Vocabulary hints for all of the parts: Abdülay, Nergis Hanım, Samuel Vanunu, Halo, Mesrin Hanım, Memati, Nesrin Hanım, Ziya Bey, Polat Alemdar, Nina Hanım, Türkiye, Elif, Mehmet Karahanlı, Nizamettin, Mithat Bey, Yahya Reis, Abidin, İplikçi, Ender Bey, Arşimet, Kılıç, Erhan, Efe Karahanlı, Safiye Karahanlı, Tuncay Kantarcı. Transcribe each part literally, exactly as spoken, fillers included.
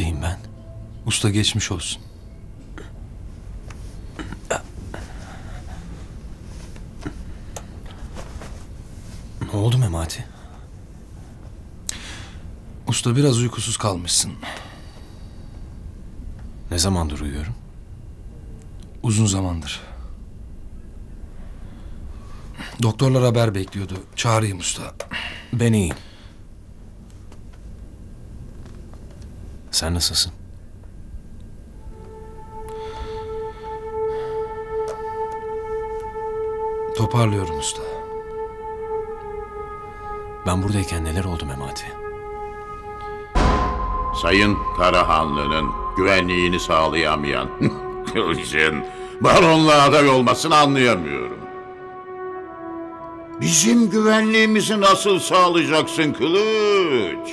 neredeyim ben? Usta geçmiş olsun. Ne oldu Memati? Usta biraz uykusuz kalmışsın. Ne zamandır uyuyorum? Uzun zamandır. Doktorlar haber bekliyordu. Çağırayım usta. Ben iyiyim. Sen nasılsın? Toparlıyorum usta. Ben buradayken neler oldu Memati? Sayın Karahanlı'nın güvenliğini sağlayamayan Kılıç'ın baronla aday olmasını anlayamıyorum. Bizim güvenliğimizi nasıl sağlayacaksın Kılıç?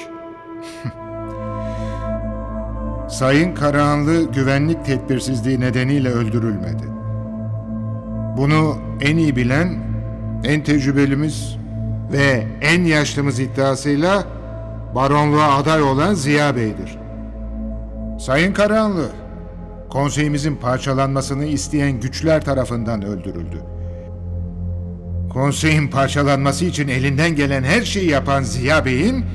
Sayın Karahanlı güvenlik tedbirsizliği nedeniyle öldürülmedi. Bunu en iyi bilen, en tecrübelimiz ve en yaşlımız iddiasıyla baronluğa aday olan Ziya Bey'dir. Sayın Karahanlı, konseyimizin parçalanmasını isteyen güçler tarafından öldürüldü. Konseyin parçalanması için elinden gelen her şeyi yapan Ziya Bey'in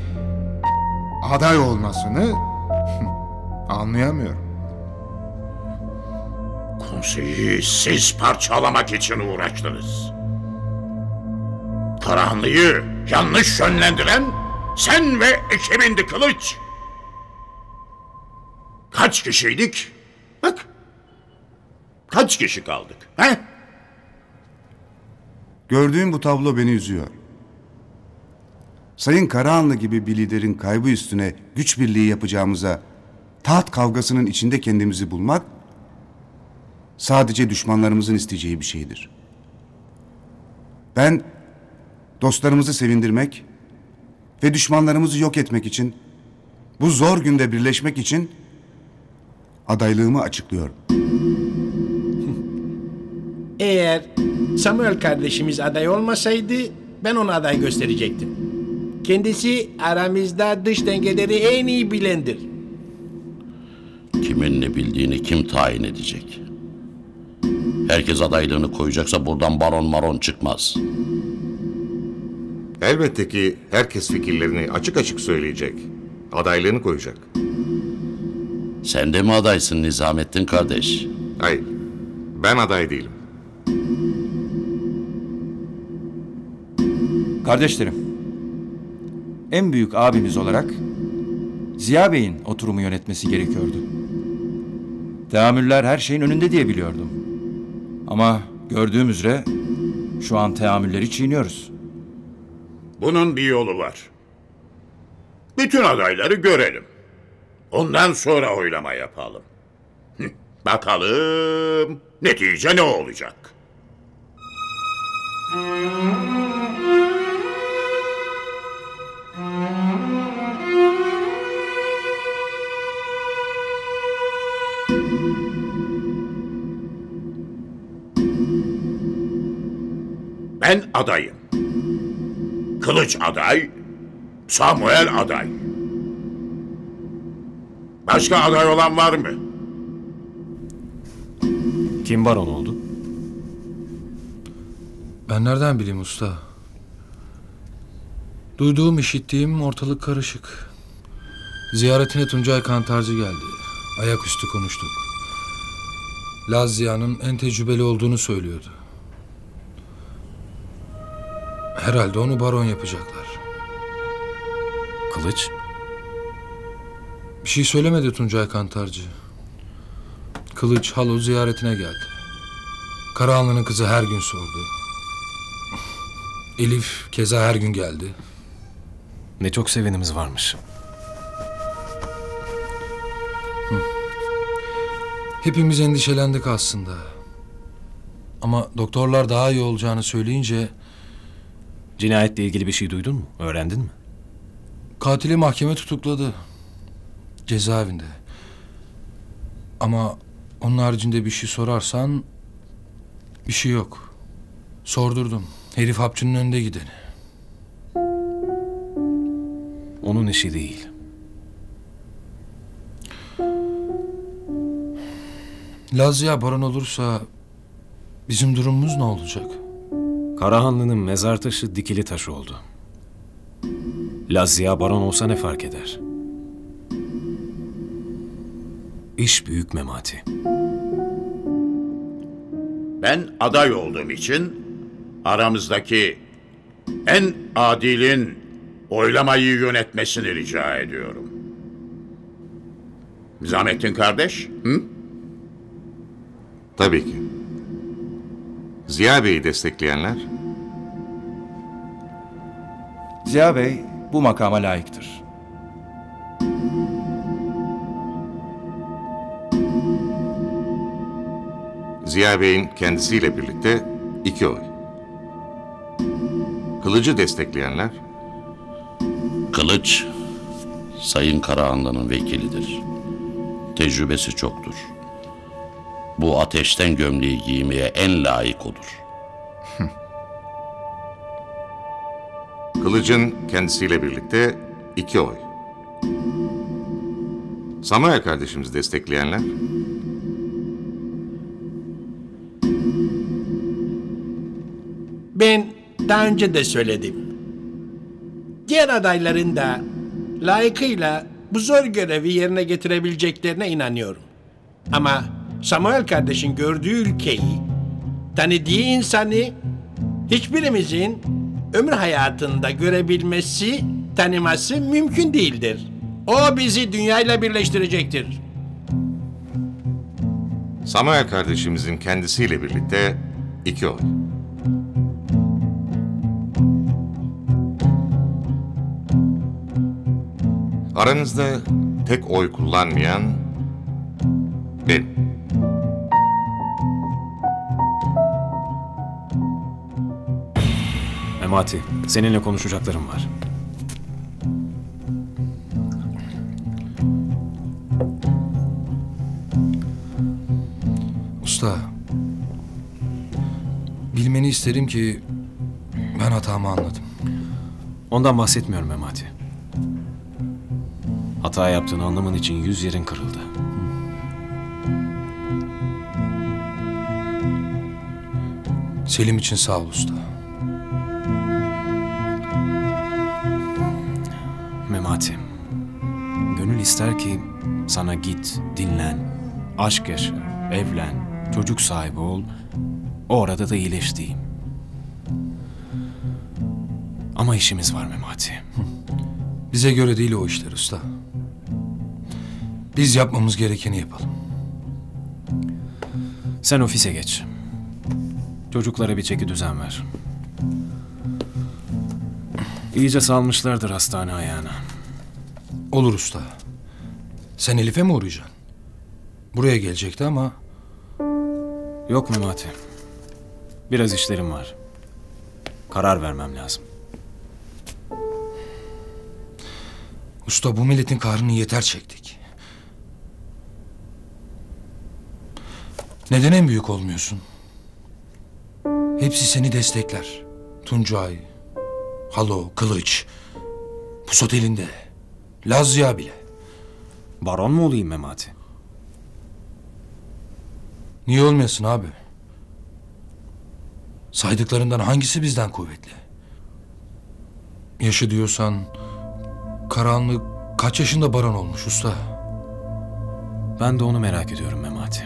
aday olmasını anlayamıyorum. Konseyi siz parçalamak için uğraştınız. Karahanlı'yı yanlış yönlendiren sen ve ekibindi Kılıç. Kaç kişiydik? Bak. Kaç kişi kaldık? He? Gördüğüm bu tablo beni üzüyor. Sayın Karahanlı gibi bir liderin kaybı üstüne güç birliği yapacağımıza, taht kavgasının içinde kendimizi bulmak sadece düşmanlarımızın isteyeceği bir şeydir. Ben dostlarımızı sevindirmek ve düşmanlarımızı yok etmek için, bu zor günde birleşmek için adaylığımı açıklıyorum. Eğer Samuel kardeşimiz aday olmasaydı ben ona aday gösterecektim. Kendisi aramızda dış dengeleri en iyi bilendir. Kimin ne bildiğini kim tayin edecek? Herkes adaylığını koyacaksa buradan baron maron çıkmaz. Elbette ki herkes fikirlerini açık açık söyleyecek. Adaylığını koyacak. Sen de mi adaysın Nizamettin kardeş? Hayır, ben aday değilim. Kardeşlerim, en büyük abimiz olarak Ziya Bey'in oturumu yönetmesi gerekiyordu. Teamüller her şeyin önünde diye biliyordum. Ama gördüğüm üzere şu an teamülleri çiğniyoruz. Bunun bir yolu var. Bütün adayları görelim. Ondan sonra oylama yapalım. Bakalım netice ne olacak? Ben adayım. Kılıç aday, Samuel aday. Başka aday olan var mı? Kim baron oldu? Ben nereden bileyim usta? Duyduğum, işittiğim ortalık karışık. Ziyaretine Tuncay Kantarcı geldi. Ayaküstü konuştuk. Laz Ziya'nın en tecrübeli olduğunu söylüyordu. Herhalde onu baron yapacaklar. Kılıç? Bir şey söylemedi Tuncay Kantarcı. Kılıç, Halo ziyaretine geldi. Karahanlı'nın kızı her gün sordu. Elif keza her gün geldi. Ne çok sevenimiz varmış. Hı. Hepimiz endişelendik aslında. Ama doktorlar daha iyi olacağını söyleyince... Cinayetle ilgili bir şey duydun mu? Öğrendin mi? Katili mahkeme tutukladı. Cezaevinde. Ama onun haricinde bir şey sorarsan... Bir şey yok. Sordurdum. Herif hapçının önünde gideni. Onun işi değil. Lazya baron olursa bizim durumumuz ne olacak? Karahanlı'nın mezar taşı dikili taşı oldu. Lazya baron olsa ne fark eder? İş büyük Memati. Ben aday olduğum için aramızdaki en adilin oylamayı yönetmesini rica ediyorum. Nizamettin kardeş, hı? Tabii ki. Ziya Bey'i destekleyenler? Ziya Bey bu makama layıktır. Ziya Bey'in kendisiyle birlikte iki oy. Kılıcı destekleyenler? Kılıç, Sayın Karahanlı'nın vekilidir. Tecrübesi çoktur. Bu ateşten gömleği giymeye en layık odur. Kılıç'ın kendisiyle birlikte iki oy. Samuel kardeşimizi destekleyenler? Ben daha önce de söyledim. Diğer adayların da layıkıyla bu zor görevi yerine getirebileceklerine inanıyorum. Ama Samuel kardeşin gördüğü ülkeyi, tanıdığı insanı hiçbirimizin ömür hayatında görebilmesi, tanıması mümkün değildir. O bizi dünyayla birleştirecektir. Samuel kardeşimizin kendisiyle birlikte iki oy. Aranızda tek oy kullanmayan benim. Memati, seninle konuşacaklarım var. Usta, bilmeni isterim ki ben hatamı anladım. Ondan bahsetmiyorum Memati. Hata yaptığını anlaman için yüz yerin kırıldı. Selim için sağ ol usta. Memati, gönül ister ki sana git, dinlen, aşk yaşa, evlen, çocuk sahibi ol, orada da iyileş diyeyim. Ama işimiz var Memati. Bize göre değil o işler usta. Biz yapmamız gerekeni yapalım. Sen ofise geç. Çocuklara bir çeki düzen ver. İyice salmışlardır hastane ayağına. Olur usta. Sen Elif'e mi uğrayacaksın? Buraya gelecekti ama... Yok Memati. Biraz işlerim var. Karar vermem lazım. Usta bu milletin kahrını yeter çektik. Neden en büyük olmuyorsun? Hepsi seni destekler. Tuncay, Halo, Kılıç, Pusat elinde, Lazya bile. Baron mu olayım Memati? Niye olmayasın abi? Saydıklarından hangisi bizden kuvvetli? Yaşı diyorsan Karahanlı kaç yaşında baron olmuş usta? Ben de onu merak ediyorum Memati.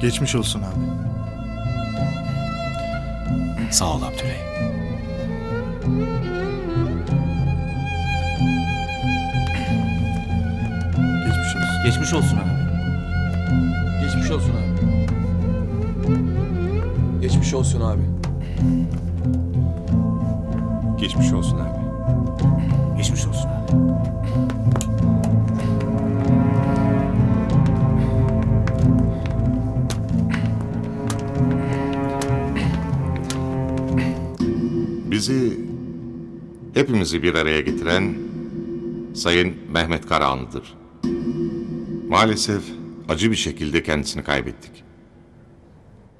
Geçmiş olsun abi. Sağ ol Abdülay. Geçmiş olsun. Geçmiş olsun abi. Geçmiş olsun abi. Geçmiş olsun abi. Geçmiş olsun abi. Geçmiş olsun abi. Bizi, hepimizi bir araya getiren Sayın Mehmet Karahanlı'dır. Maalesef acı bir şekilde kendisini kaybettik.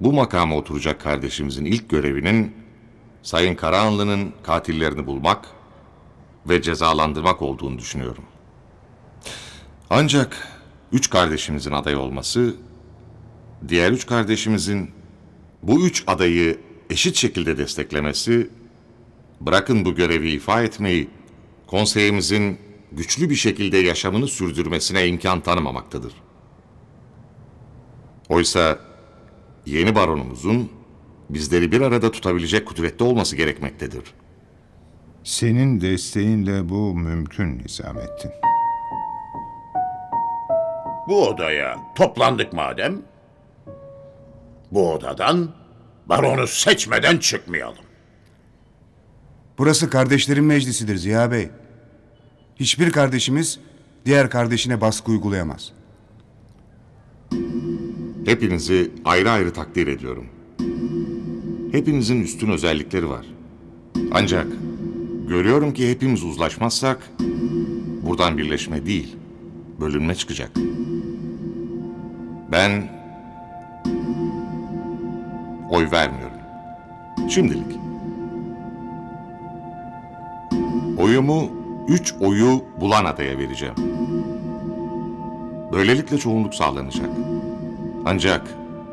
Bu makama oturacak kardeşimizin ilk görevinin Sayın Karahanlı'nın katillerini bulmak ve cezalandırmak olduğunu düşünüyorum. Ancak üç kardeşimizin aday olması, diğer üç kardeşimizin bu üç adayı eşit şekilde desteklemesi, bırakın bu görevi ifa etmeyi, konseyimizin güçlü bir şekilde yaşamını sürdürmesine imkan tanımamaktadır. Oysa yeni baronumuzun bizleri bir arada tutabilecek kudrette olması gerekmektedir. Senin desteğinle bu mümkün Nizamettin. Bu odaya toplandık madem, bu odadan baronu seçmeden çıkmayalım. Burası kardeşlerin meclisidir Ziya Bey. Hiçbir kardeşimiz diğer kardeşine baskı uygulayamaz. Hepinizi ayrı ayrı takdir ediyorum. Hepinizin üstün özellikleri var. Ancak görüyorum ki hepimiz uzlaşmazsak buradan birleşme değil, bölünme çıkacak. Ben oy vermiyorum. Şimdilik. Oyumu üç oyu bulan adaya vereceğim. Böylelikle çoğunluk sağlanacak. Ancak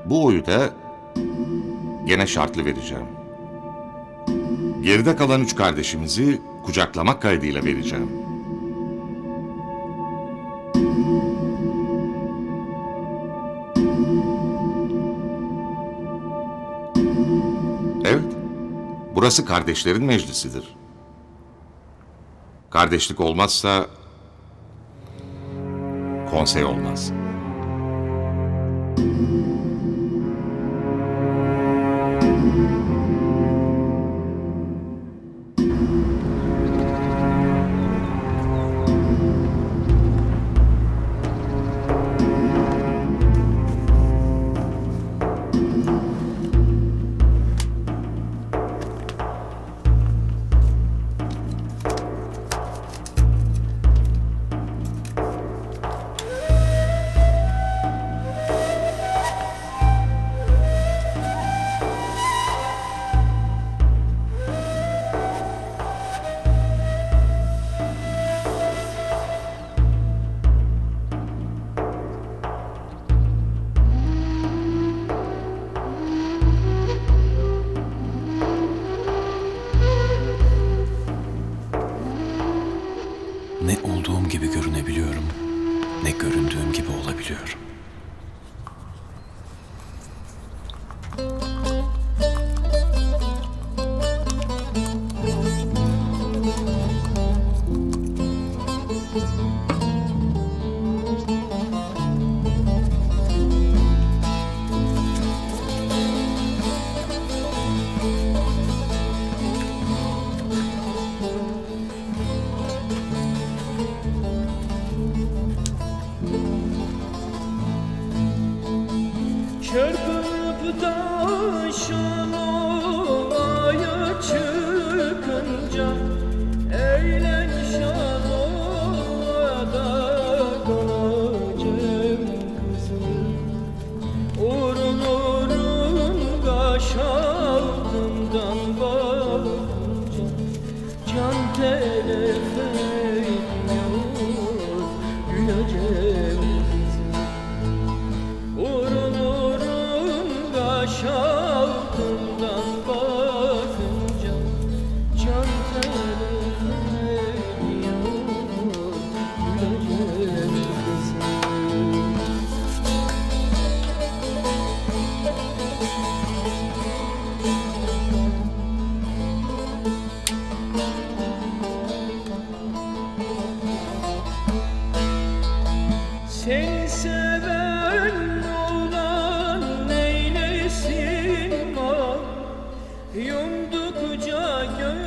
bu oyu da gene şartlı vereceğim. Geride kalan üç kardeşimizi kucaklamak kaydıyla vereceğim. Evet, burası kardeşlerin meclisidir. Kardeşlik olmazsa konsey olmaz.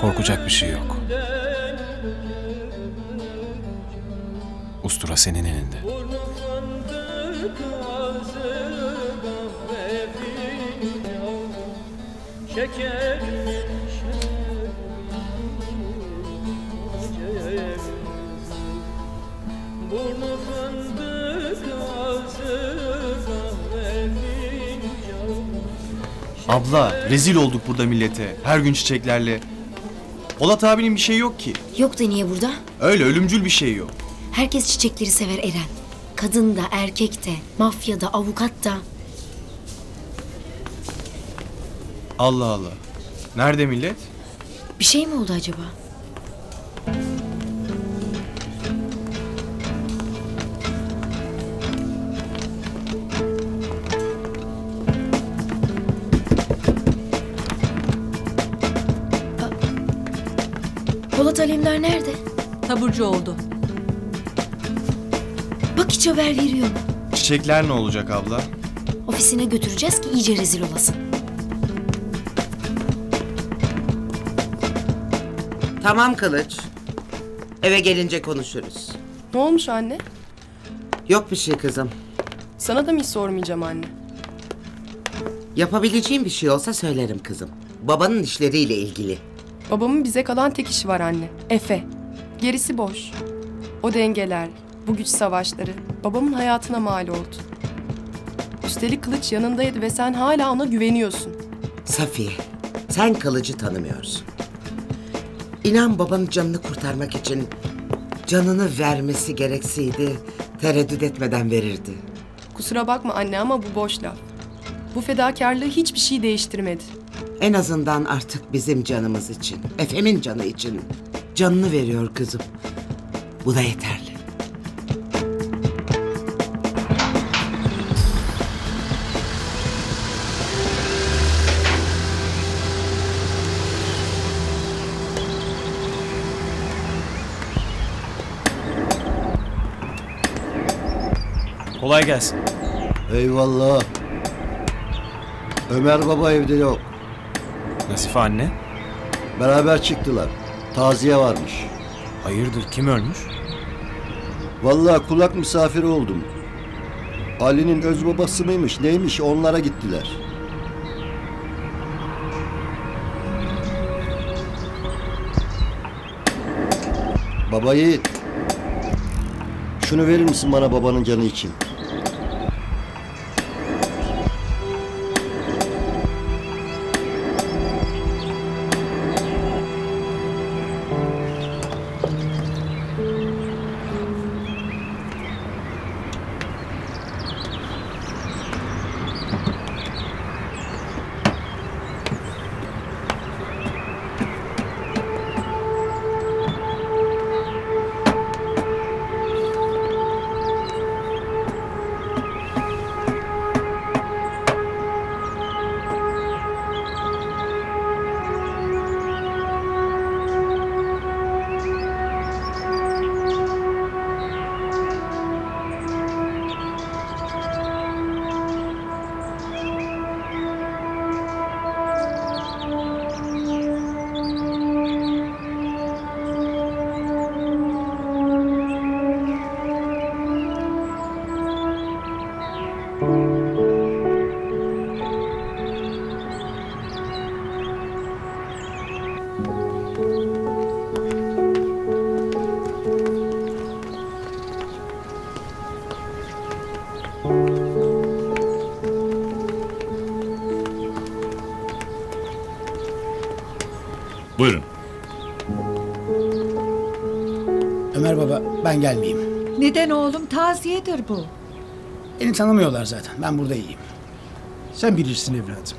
Korkacak bir şey yok. Ustura senin elinde. Abla, rezil olduk burada millete. Her gün çiçeklerle. Polat abinin bir şey yok ki. Yok da niye burada? Öyle ölümcül bir şey yok. Herkes çiçekleri sever Eren. Kadın da, erkek de, mafya da, avukat da. Allah Allah. Nerede millet? Bir şey mi oldu acaba? Polat Alemdar nerede? Taburcu oldu. Bak hiç haber veriyor mu? Çiçekler ne olacak abla? Ofisine götüreceğiz ki iyice rezil olasın. Tamam Kılıç. Eve gelince konuşuruz. Ne olmuş anne? Yok bir şey kızım. Sana da mı hiç sormayacağım anne? Yapabileceğim bir şey olsa söylerim kızım. Babanın işleriyle ilgili. Babamın bize kalan tek işi var anne. Efe. Gerisi boş. O dengeler, bu güç savaşları babamın hayatına mal oldu. Üstelik Kılıç yanındaydı ve sen hala ona güveniyorsun. Safiye, sen Kılıç'ı tanımıyorsun. İnan babanın canını kurtarmak için canını vermesi gerekseydi tereddüt etmeden verirdi. Kusura bakma anne ama bu boş laf. Bu fedakarlığı hiçbir şey değiştirmedi. En azından artık bizim canımız için, Efe'min canı için canını veriyor kızım. Bu da yeterli. Kolay gelsin. Eyvallah. Ömer baba evde yok. Nasife anne? Beraber çıktılar. Taziye varmış. Hayırdır, kim ölmüş? Vallahi kulak misafiri oldum. Ali'nin öz babası mıymış neymiş, onlara gittiler. Baba Yiğit, şunu verir misin bana babanın canı için? Buyurun. Ömer baba, ben gelmeyeyim. Neden oğlum? Taziyedir bu. Beni tanımıyorlar zaten. Ben burada iyiyim. Sen bilirsin evladım.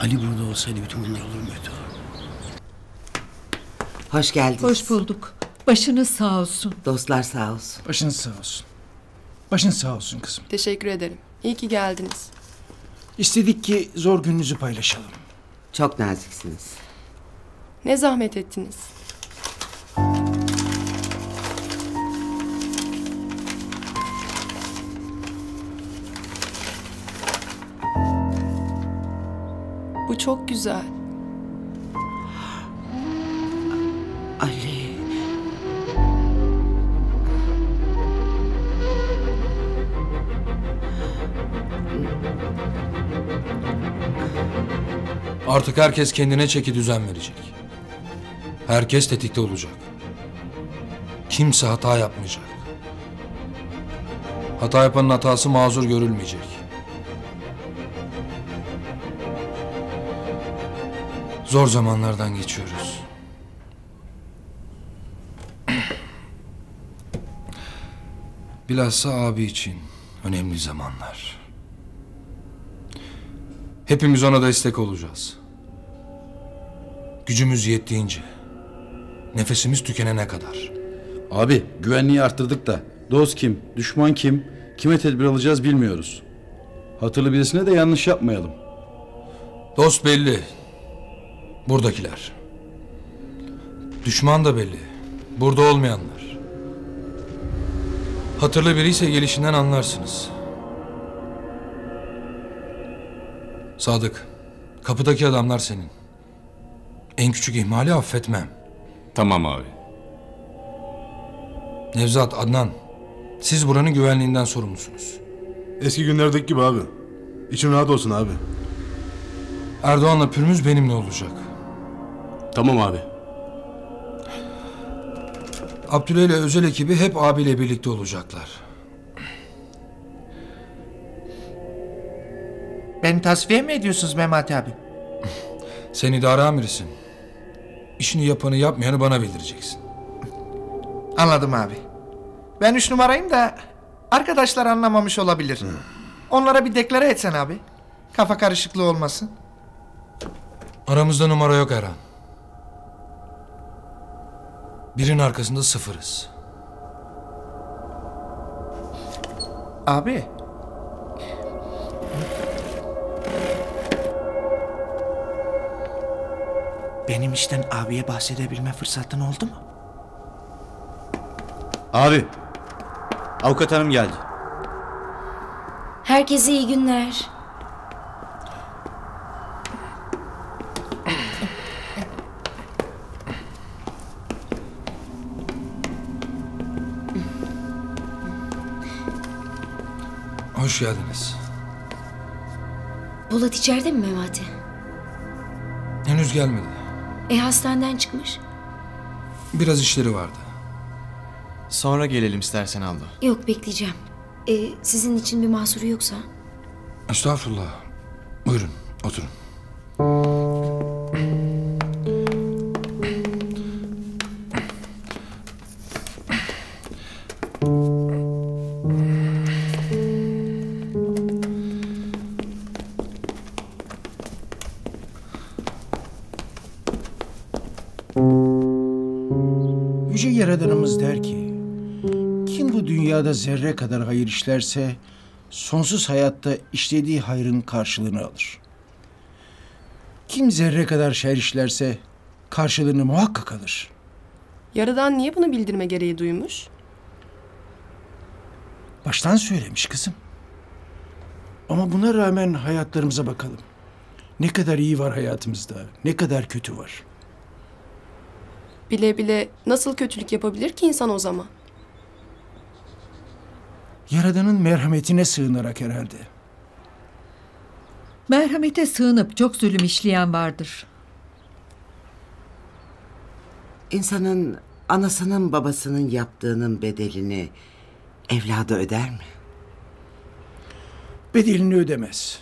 Ali burada olsaydı bütün bunlar olur muydu? Hoş geldiniz. Hoş bulduk. Başınız sağ olsun. Dostlar sağ olsun. Başınız sağ olsun. Başınız sağ olsun kızım. Teşekkür ederim. İyi ki geldiniz. İstedik ki zor gününüzü paylaşalım. Çok naziksiniz. Ne zahmet ettiniz. Bu çok güzel. Ali. Artık herkes kendine çeki düzen verecek. Herkes tetikte olacak. Kimse hata yapmayacak. Hata yapanın hatası mazur görülmeyecek. Zor zamanlardan geçiyoruz. Bilhassa abi için önemli zamanlar. Hepimiz ona destek olacağız. Gücümüz yettiğince, nefesimiz tükenene kadar. Abi, güvenliği arttırdık da dost kim, düşman kim, kime tedbir alacağız bilmiyoruz. Hatırlı birisine de yanlış yapmayalım. Dost belli, buradakiler. Düşman da belli, burada olmayanlar. Hatırlı biriyse gelişinden anlarsınız. Sadık, kapıdaki adamlar senin. En küçük ihmali affetmem. Tamam abi. Nevzat, Adnan, siz buranın güvenliğinden sorumlusunuz. Eski günlerdeki gibi abi. İçin rahat olsun abi. Erdoğan'la Pürmüz benimle olacak. Tamam abi. Abdülay ile özel ekibi hep abiyle birlikte olacaklar. Beni tasfiye mi ediyorsunuz Memati abi? Sen idare amirisin. İşini yapanı yapmayanı bana bildireceksin. Anladım abi. Ben üç numarayım da arkadaşlar anlamamış olabilir. Hı. Onlara bir deklare etsen abi. Kafa karışıklığı olmasın. Aramızda numara yok Erhan. Birin arkasında sıfırız. Abi. Benim işten abiye bahsedebilme fırsatın oldu mu? Abi, avukat hanım geldi. Herkese iyi günler. Hoş geldiniz. Polat içeride mi Memati? Henüz gelmedi. E hastaneden çıkmış. Biraz işleri vardı. Sonra gelelim istersen abla. Yok bekleyeceğim. E, sizin için bir mahsuru yoksa? Estağfurullah. Buyurun oturun. Der ki, kim bu dünyada zerre kadar hayır işlerse sonsuz hayatta işlediği hayrın karşılığını alır. Kim zerre kadar şer işlerse karşılığını muhakkak alır. Yaradan niye bunu bildirme gereği duymuş? Baştan söylemiş kızım. Ama buna rağmen hayatlarımıza bakalım. Ne kadar iyi var hayatımızda, ne kadar kötü var. Bile bile nasıl kötülük yapabilir ki insan o zaman? Yaradan'ın merhametine sığınarak herhalde. Merhamete sığınıp çok zulüm işleyen vardır. İnsanın anasının babasının yaptığının bedelini evladı öder mi? Bedelini ödemez.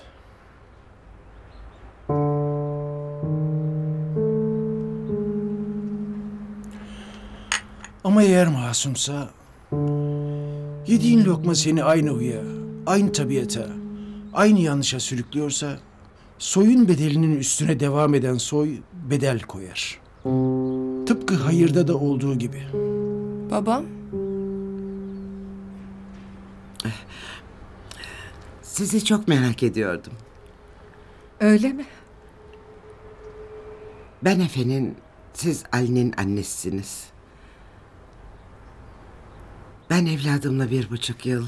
Ama eğer masumsa, yediğin lokma seni aynı huya, aynı tabiata, aynı yanlışa sürüklüyorsa, soyun bedelinin üstüne devam eden soy bedel koyar. Tıpkı hayırda da olduğu gibi. Babam? Sizi çok merak ediyordum. Öyle mi? Ben Efe'nin, siz Ali'nin annesisiniz. Ben evladımla bir buçuk yıl,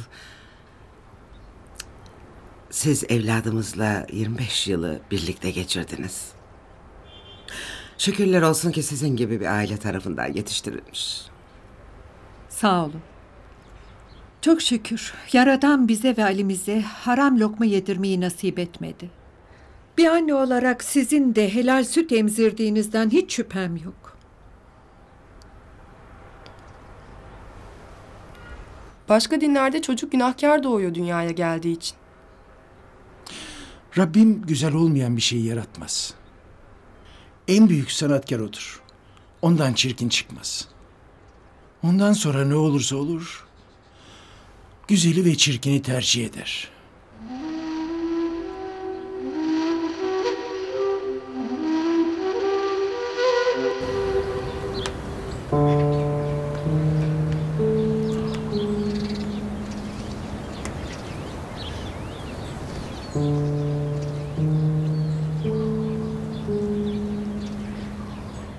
siz evladımızla yirmi beş yılı birlikte geçirdiniz. Şükürler olsun ki sizin gibi bir aile tarafından yetiştirilmiş. Sağ olun. Çok şükür Yaradan bize ve Ali'mize haram lokma yedirmeyi nasip etmedi. Bir anne olarak sizin de helal süt emzirdiğinizden hiç şüphem yok. Başka dinlerde çocuk günahkar doğuyor dünyaya geldiği için. Rabbim güzel olmayan bir şeyi yaratmaz. En büyük sanatkar odur. Ondan çirkin çıkmaz. Ondan sonra ne olursa olur, güzeli ve çirkini tercih eder.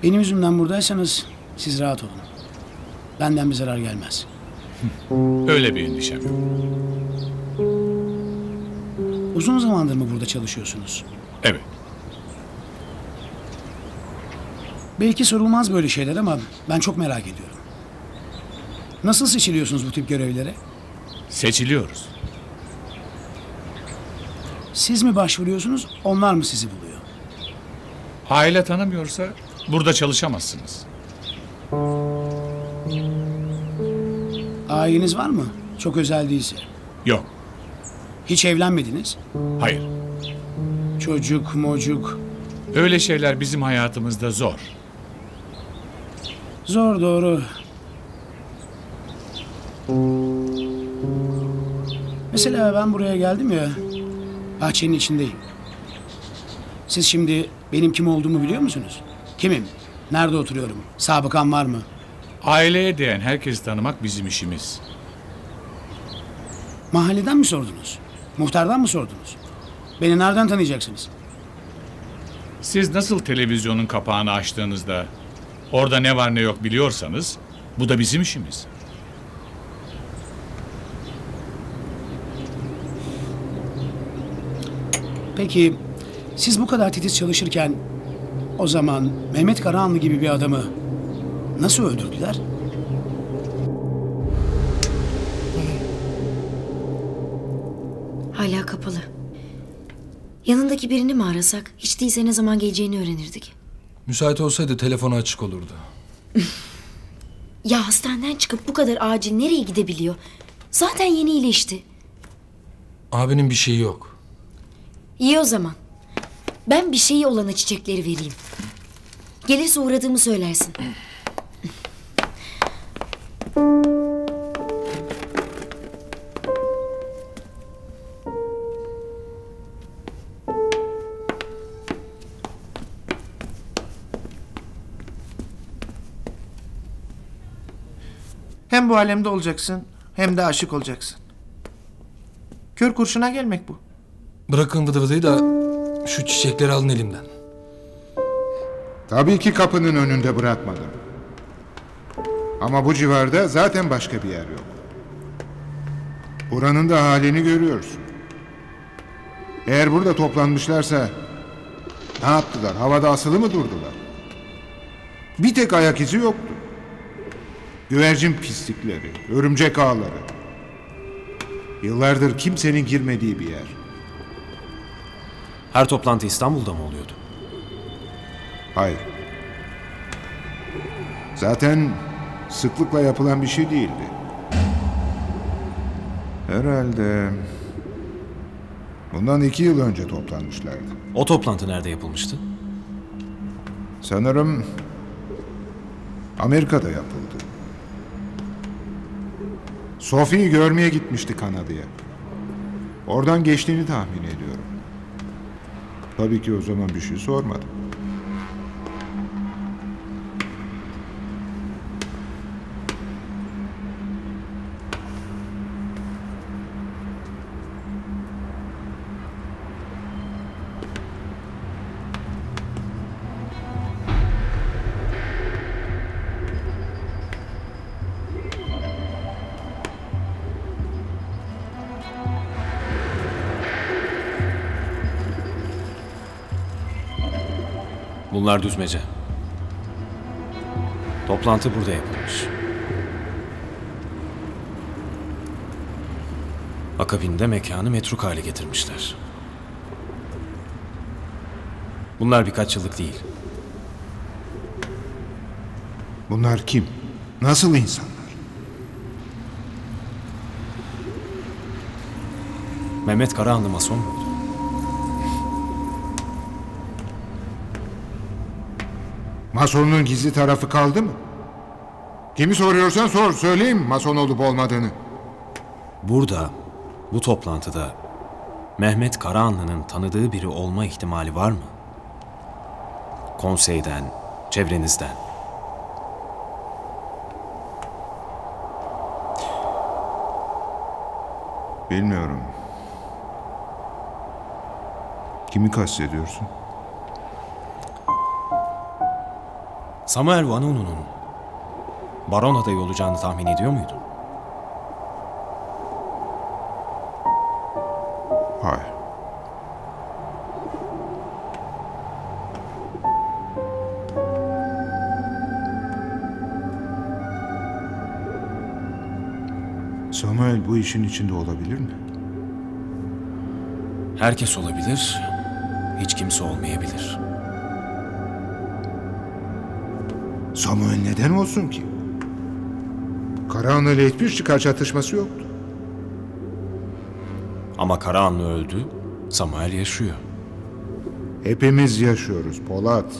Benim yüzümden buradaysanız siz rahat olun. Benden bir zarar gelmez. Öyle bir endişem yok. Uzun zamandır mı burada çalışıyorsunuz? Evet. Belki sorulmaz böyle şeyler ama ben çok merak ediyorum. Nasıl seçiliyorsunuz bu tip görevlere? Seçiliyoruz. Siz mi başvuruyorsunuz, onlar mı sizi buluyor? Aile tanımıyorsa burada çalışamazsınız. Aileniz var mı? Çok özel değilse. Yok. Hiç evlenmediniz? Hayır. Çocuk, mocuk. Öyle şeyler bizim hayatımızda zor. Zor, doğru. Mesela ben buraya geldim ya, bahçenin içindeyim. Siz şimdi benim kim olduğumu biliyor musunuz? Kimim? Nerede oturuyorum? Sabıkan var mı? Aileye değen herkesi tanımak bizim işimiz. Mahalleden mi sordunuz? Muhtardan mı sordunuz? Beni nereden tanıyacaksınız? Siz nasıl televizyonun kapağını açtığınızda orada ne var ne yok biliyorsanız, bu da bizim işimiz. Peki siz bu kadar titiz çalışırken o zaman Mehmet Karahanlı gibi bir adamı nasıl öldürdüler? Hala kapalı. Yanındaki birini mi arasak? Hiç değilse ne zaman geleceğini öğrenirdik. Müsait olsaydı telefonu açık olurdu. Ya hastaneden çıkıp bu kadar acil nereye gidebiliyor? Zaten yeni iyileşti. Abinin bir şeyi yok. İyi o zaman. Ben bir şeyi olana çiçekleri vereyim. Gelirse uğradığımı söylersin. Hem bu alemde olacaksın, hem de aşık olacaksın. Kör kurşuna gelmek bu. Bırakın vıdı vıdıyı da şu çiçekleri alın elimden. Tabii ki kapının önünde bırakmadım. Ama bu civarda zaten başka bir yer yok. Buranın da halini görüyorsun. Eğer burada toplanmışlarsa ne yaptılar? Havada asılı mı durdular? Bir tek ayak izi yoktu. Güvercin pislikleri, örümcek ağları. Yıllardır kimsenin girmediği bir yer. Her toplantı İstanbul'da mı oluyordu? Hayır. Zaten sıklıkla yapılan bir şey değildi. Herhalde bundan iki yıl önce toplanmışlardı. O toplantı nerede yapılmıştı? Sanırım Amerika'da yapıldı. Sophie'yi görmeye gitmişti Kanada'ya. Oradan geçtiğini tahmin ediyorum. Tabii ki o zaman bir şey sormadım. Bunlar düzmece. Toplantı burada yapılmış. Akabinde mekanı metruk hale getirmişler. Bunlar birkaç yıllık değil. Bunlar kim? Nasıl insanlar? Mehmet Karahanlı mason muydu? Masonluğun gizli tarafı kaldı mı? Kimi soruyorsan sor, söyleyeyim mason olup olmadığını. Burada, bu toplantıda Mehmet Karahanlı'nın tanıdığı biri olma ihtimali var mı? Konseyden, çevrenizden. Bilmiyorum. Kimi kastediyorsun? Samuel Vanunu'nun baron adayı olacağını tahmin ediyor muydun? Hayır. Samuel bu işin içinde olabilir mi? Herkes olabilir, hiç kimse olmayabilir. Samuel neden olsun ki? Karahanlı ile hiçbir çıkar çatışması yoktu. Ama Karahanlı öldü, Samuel yaşıyor. Hepimiz yaşıyoruz Polat.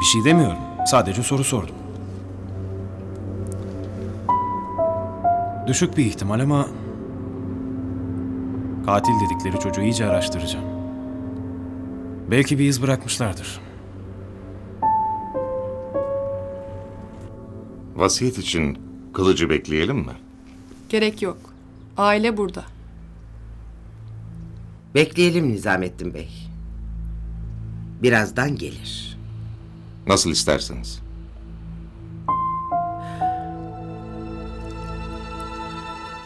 Bir şey demiyorum, sadece soru sordum. Düşük bir ihtimal ama katil dedikleri çocuğu iyice araştıracağım. Belki bir iz bırakmışlardır. Vasiyet için Kılıcı bekleyelim mi? Gerek yok. Aile burada. Bekleyelim Nizamettin Bey. Birazdan gelir. Nasıl isterseniz.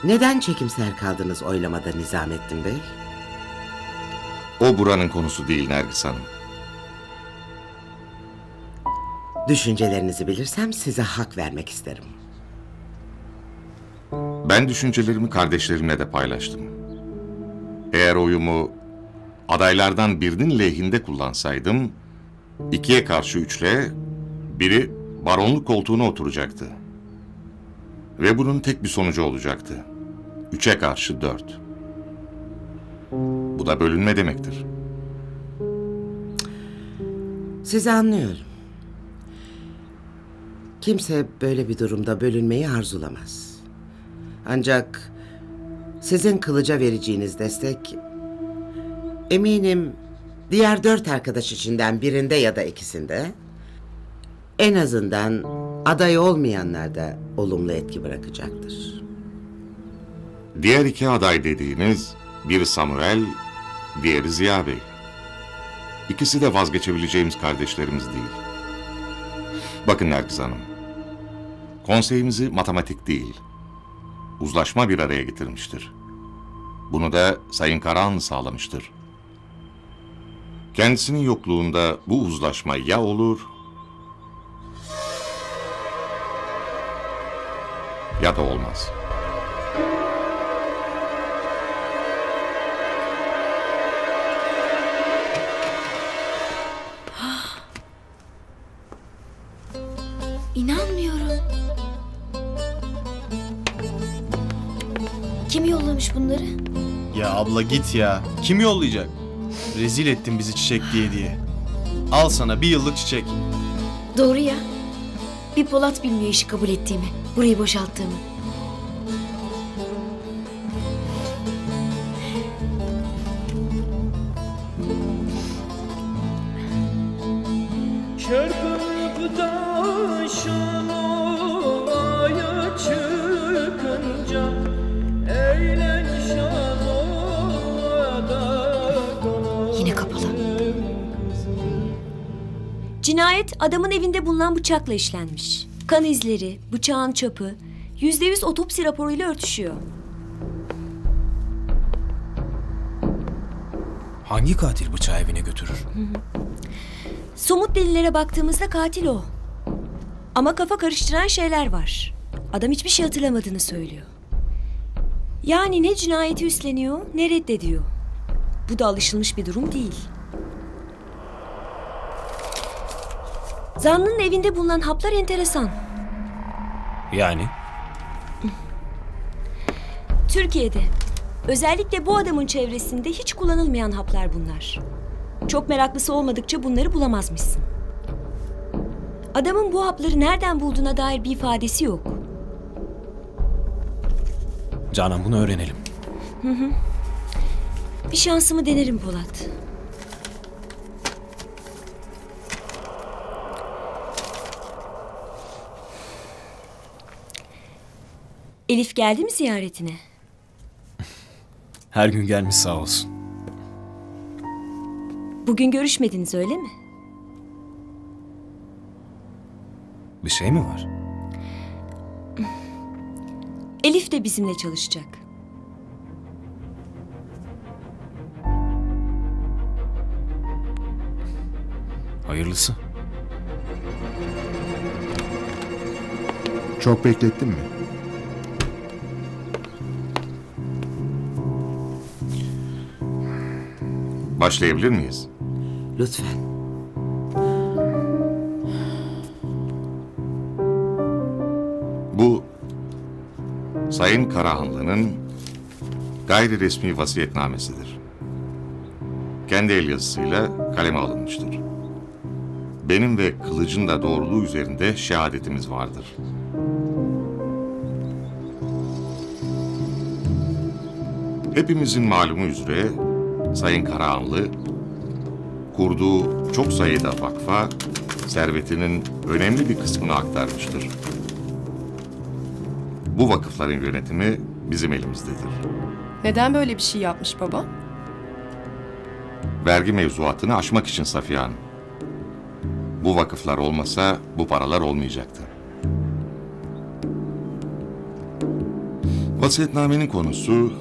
Neden çekimser kaldınız oylamada Nizamettin Bey? O buranın konusu değil Nergis Hanım. Düşüncelerinizi bilirsem size hak vermek isterim. Ben düşüncelerimi kardeşlerimle de paylaştım. Eğer oyumu adaylardan birinin lehinde kullansaydım, ikiye karşı üçle biri baronluk koltuğuna oturacaktı. Ve bunun tek bir sonucu olacaktı. Üçe karşı dört. Bu da bölünme demektir. Sizi anlıyorum. Kimse böyle bir durumda bölünmeyi arzulamaz. Ancak sizin Kılıca vereceğiniz destek, eminim diğer dört arkadaş içinden birinde ya da ikisinde, en azından aday olmayanlarda olumlu etki bırakacaktır. Diğer iki aday dediğiniz, biri Samuel, diğeri Ziya Bey. İkisi de vazgeçebileceğimiz kardeşlerimiz değil. Bakın Nergis Hanım, konseyimizi matematik değil, uzlaşma bir araya getirmiştir. Bunu da Sayın Karahanlı sağlamıştır. Kendisinin yokluğunda bu uzlaşma ya olur ya da olmaz. İnanmıyorum. Kim yollamış bunları? Ya abla git ya. Kim yollayacak? Rezil ettin bizi çiçek diye diye. Al sana bir yıllık çiçek. Doğru ya. Bir Polat bilmiyor işi kabul ettiğimi, burayı boşalttığımı. Çırpıp taşan olaya çıkınca eğlen şan olada. Yine kapalı. Cinayet adamın evinde bulunan bıçakla işlenmiş. Kan izleri, bıçağın çapı, yüzde yüz otopsi raporuyla örtüşüyor. Hangi katil bıçağı evine götürür? Hı hı. Somut delillere baktığımızda katil o. Ama kafa karıştıran şeyler var. Adam hiçbir şey hatırlamadığını söylüyor. Yani ne cinayeti üstleniyor, ne reddediyor. Bu da alışılmış bir durum değil. Zanlının evinde bulunan haplar enteresan. Yani? Türkiye'de Özellikle bu adamın çevresinde hiç kullanılmayan haplar bunlar. Çok meraklısı olmadıkça bunları bulamazmışsın. Adamın bu hapları nereden bulduğuna dair bir ifadesi yok. Canan, bunu öğrenelim. Hı hı. Bir şansımı denerim Polat. Elif geldi mi ziyaretine? Her gün gelmiş sağ olsun. Bugün görüşmediniz öyle mi? Bir şey mi var? Elif de bizimle çalışacak. Hayırlısı. Çok beklettin mi? Başlayabilir miyiz? Lütfen. Bu Sayın Karahanlı'nın gayri resmi vasiyetnamesidir. Kendi el yazısıyla kaleme alınmıştır. Benim ve Kılıç'ın da doğruluğu üzerinde şehadetimiz vardır. Hepimizin malumu üzere Sayın Karahanlı kurduğu çok sayıda vakfa servetinin önemli bir kısmını aktarmıştır. Bu vakıfların yönetimi bizim elimizdedir. Neden böyle bir şey yapmış baba? Vergi mevzuatını aşmak için Safiye Hanım. Bu vakıflar olmasa bu paralar olmayacaktı. Vasiyetnamenin konusu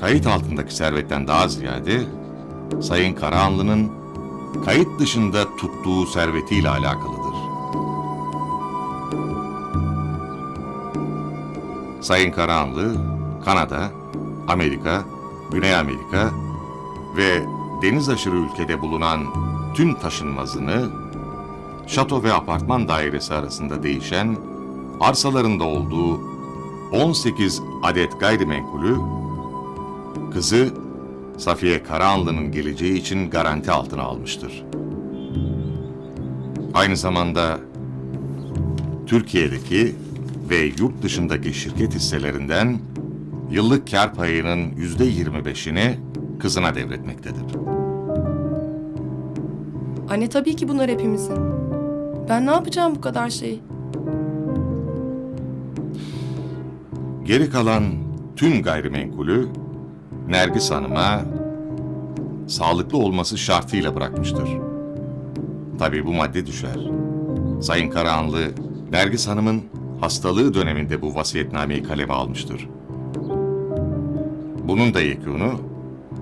kayıt altındaki servetten daha ziyade Sayın Karahanlı'nın kayıt dışında tuttuğu servetiyle alakalıdır. Sayın Karahanlı, Kanada, Amerika, Güney Amerika ve deniz aşırı ülkede bulunan tüm taşınmazını şato ve apartman dairesi arasında değişen arsalarında olduğu on sekiz adet gayrimenkulü kızı Safiye Karahanlı'nın geleceği için garanti altına almıştır. Aynı zamanda Türkiye'deki ve yurt dışındaki şirket hisselerinden yıllık kâr payının yüzde yirmi beşini kızına devretmektedir. Anne, tabii ki bunlar hepimizin. Ben ne yapacağım bu kadar şeyi? Geri kalan tüm gayrimenkulü Nergis Hanım'a sağlıklı olması şartıyla bırakmıştır. Tabii bu madde düşer. Sayın Karahanlı, Nergis Hanım'ın hastalığı döneminde bu vasiyetnameyi kaleme almıştır. Bunun da yekûnu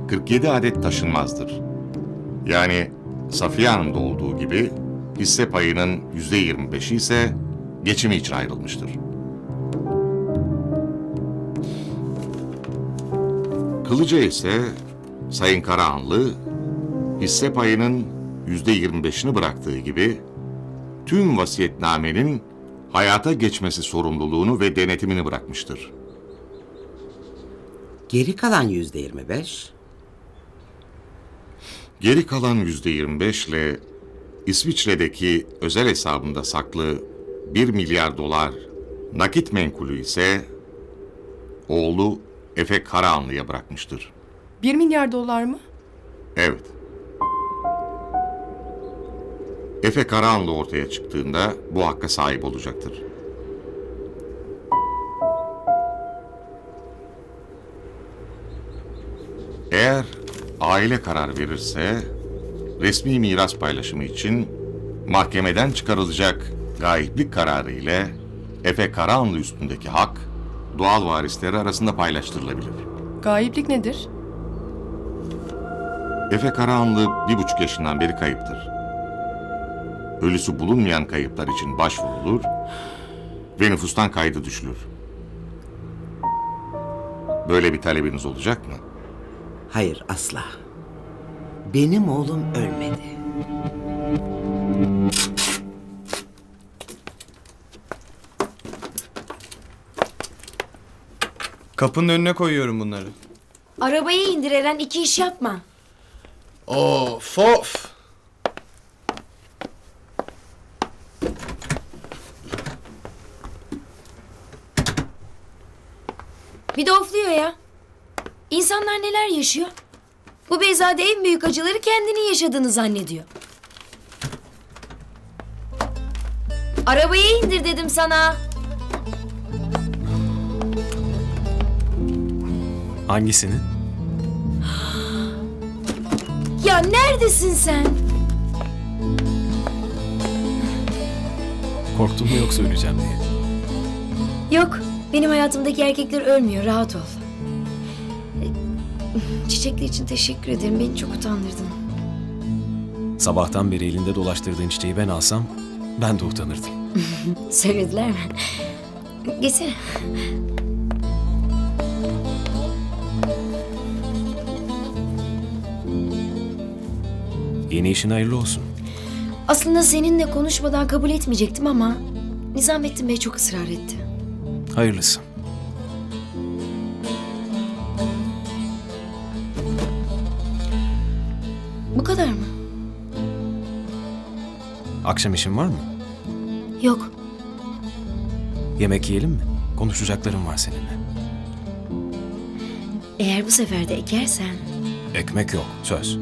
kırk yedi adet taşınmazdır. Yani Safiye Hanım'da olduğu gibi hisse payının yüzde yirmi beşi ise geçimi için ayrılmıştır. Kılıç'a ise Sayın Karahanlı hisse payının yüzde yirmi beşini bıraktığı gibi tüm vasiyetnamenin hayata geçmesi sorumluluğunu ve denetimini bırakmıştır. Geri kalan yüzde yirmi beş? Geri kalan yüzde yirmi beş ile İsviçre'deki özel hesabında saklı bir milyar dolar nakit menkulü ise oğlu Efe Karahanlı'ya bırakmıştır. bir milyar dolar mı? Evet. Efe Karahanlı ortaya çıktığında bu hakka sahip olacaktır. Eğer aile karar verirse resmi miras paylaşımı için mahkemeden çıkarılacak gayiplik kararı ile Efe Karahanlı üstündeki hak doğal varisleri arasında paylaştırılabilir. Gayiplik nedir? Efe Karahanlı bir buçuk yaşından beri kayıptır. Ölüsü bulunmayan kayıplar için başvurulur ve nüfustan kaydı düşülür. Böyle bir talebiniz olacak mı? Hayır, asla. Benim oğlum ölmedi. Kapının önüne koyuyorum bunları. Arabaya indir Eren, iki iş yapma. Of of. Bir de ofluyor ya. İnsanlar neler yaşıyor? Bu Beyzade en büyük acıları kendini yaşadığını zannediyor. Arabaya indir dedim sana. Hangisini? Ya neredesin sen? Korktun mu yoksa öleceğim diye? Yok. Benim hayatımdaki erkekler ölmüyor. Rahat ol. Çiçekler için teşekkür ederim. Beni çok utandırdın. Sabahtan beri elinde dolaştırdığın çiçeği ben alsam ben de utanırdım. Söylediler mi? Geçsene. Yeni işin hayırlı olsun. Aslında seninle konuşmadan kabul etmeyecektim ama Nizamettin Bey çok ısrar etti. Hayırlısı. Bu kadar mı? Akşam işin var mı? Yok. Yemek yiyelim mi? Konuşacaklarım var seninle. Eğer bu sefer de ekersen... Ekmek yok, söz.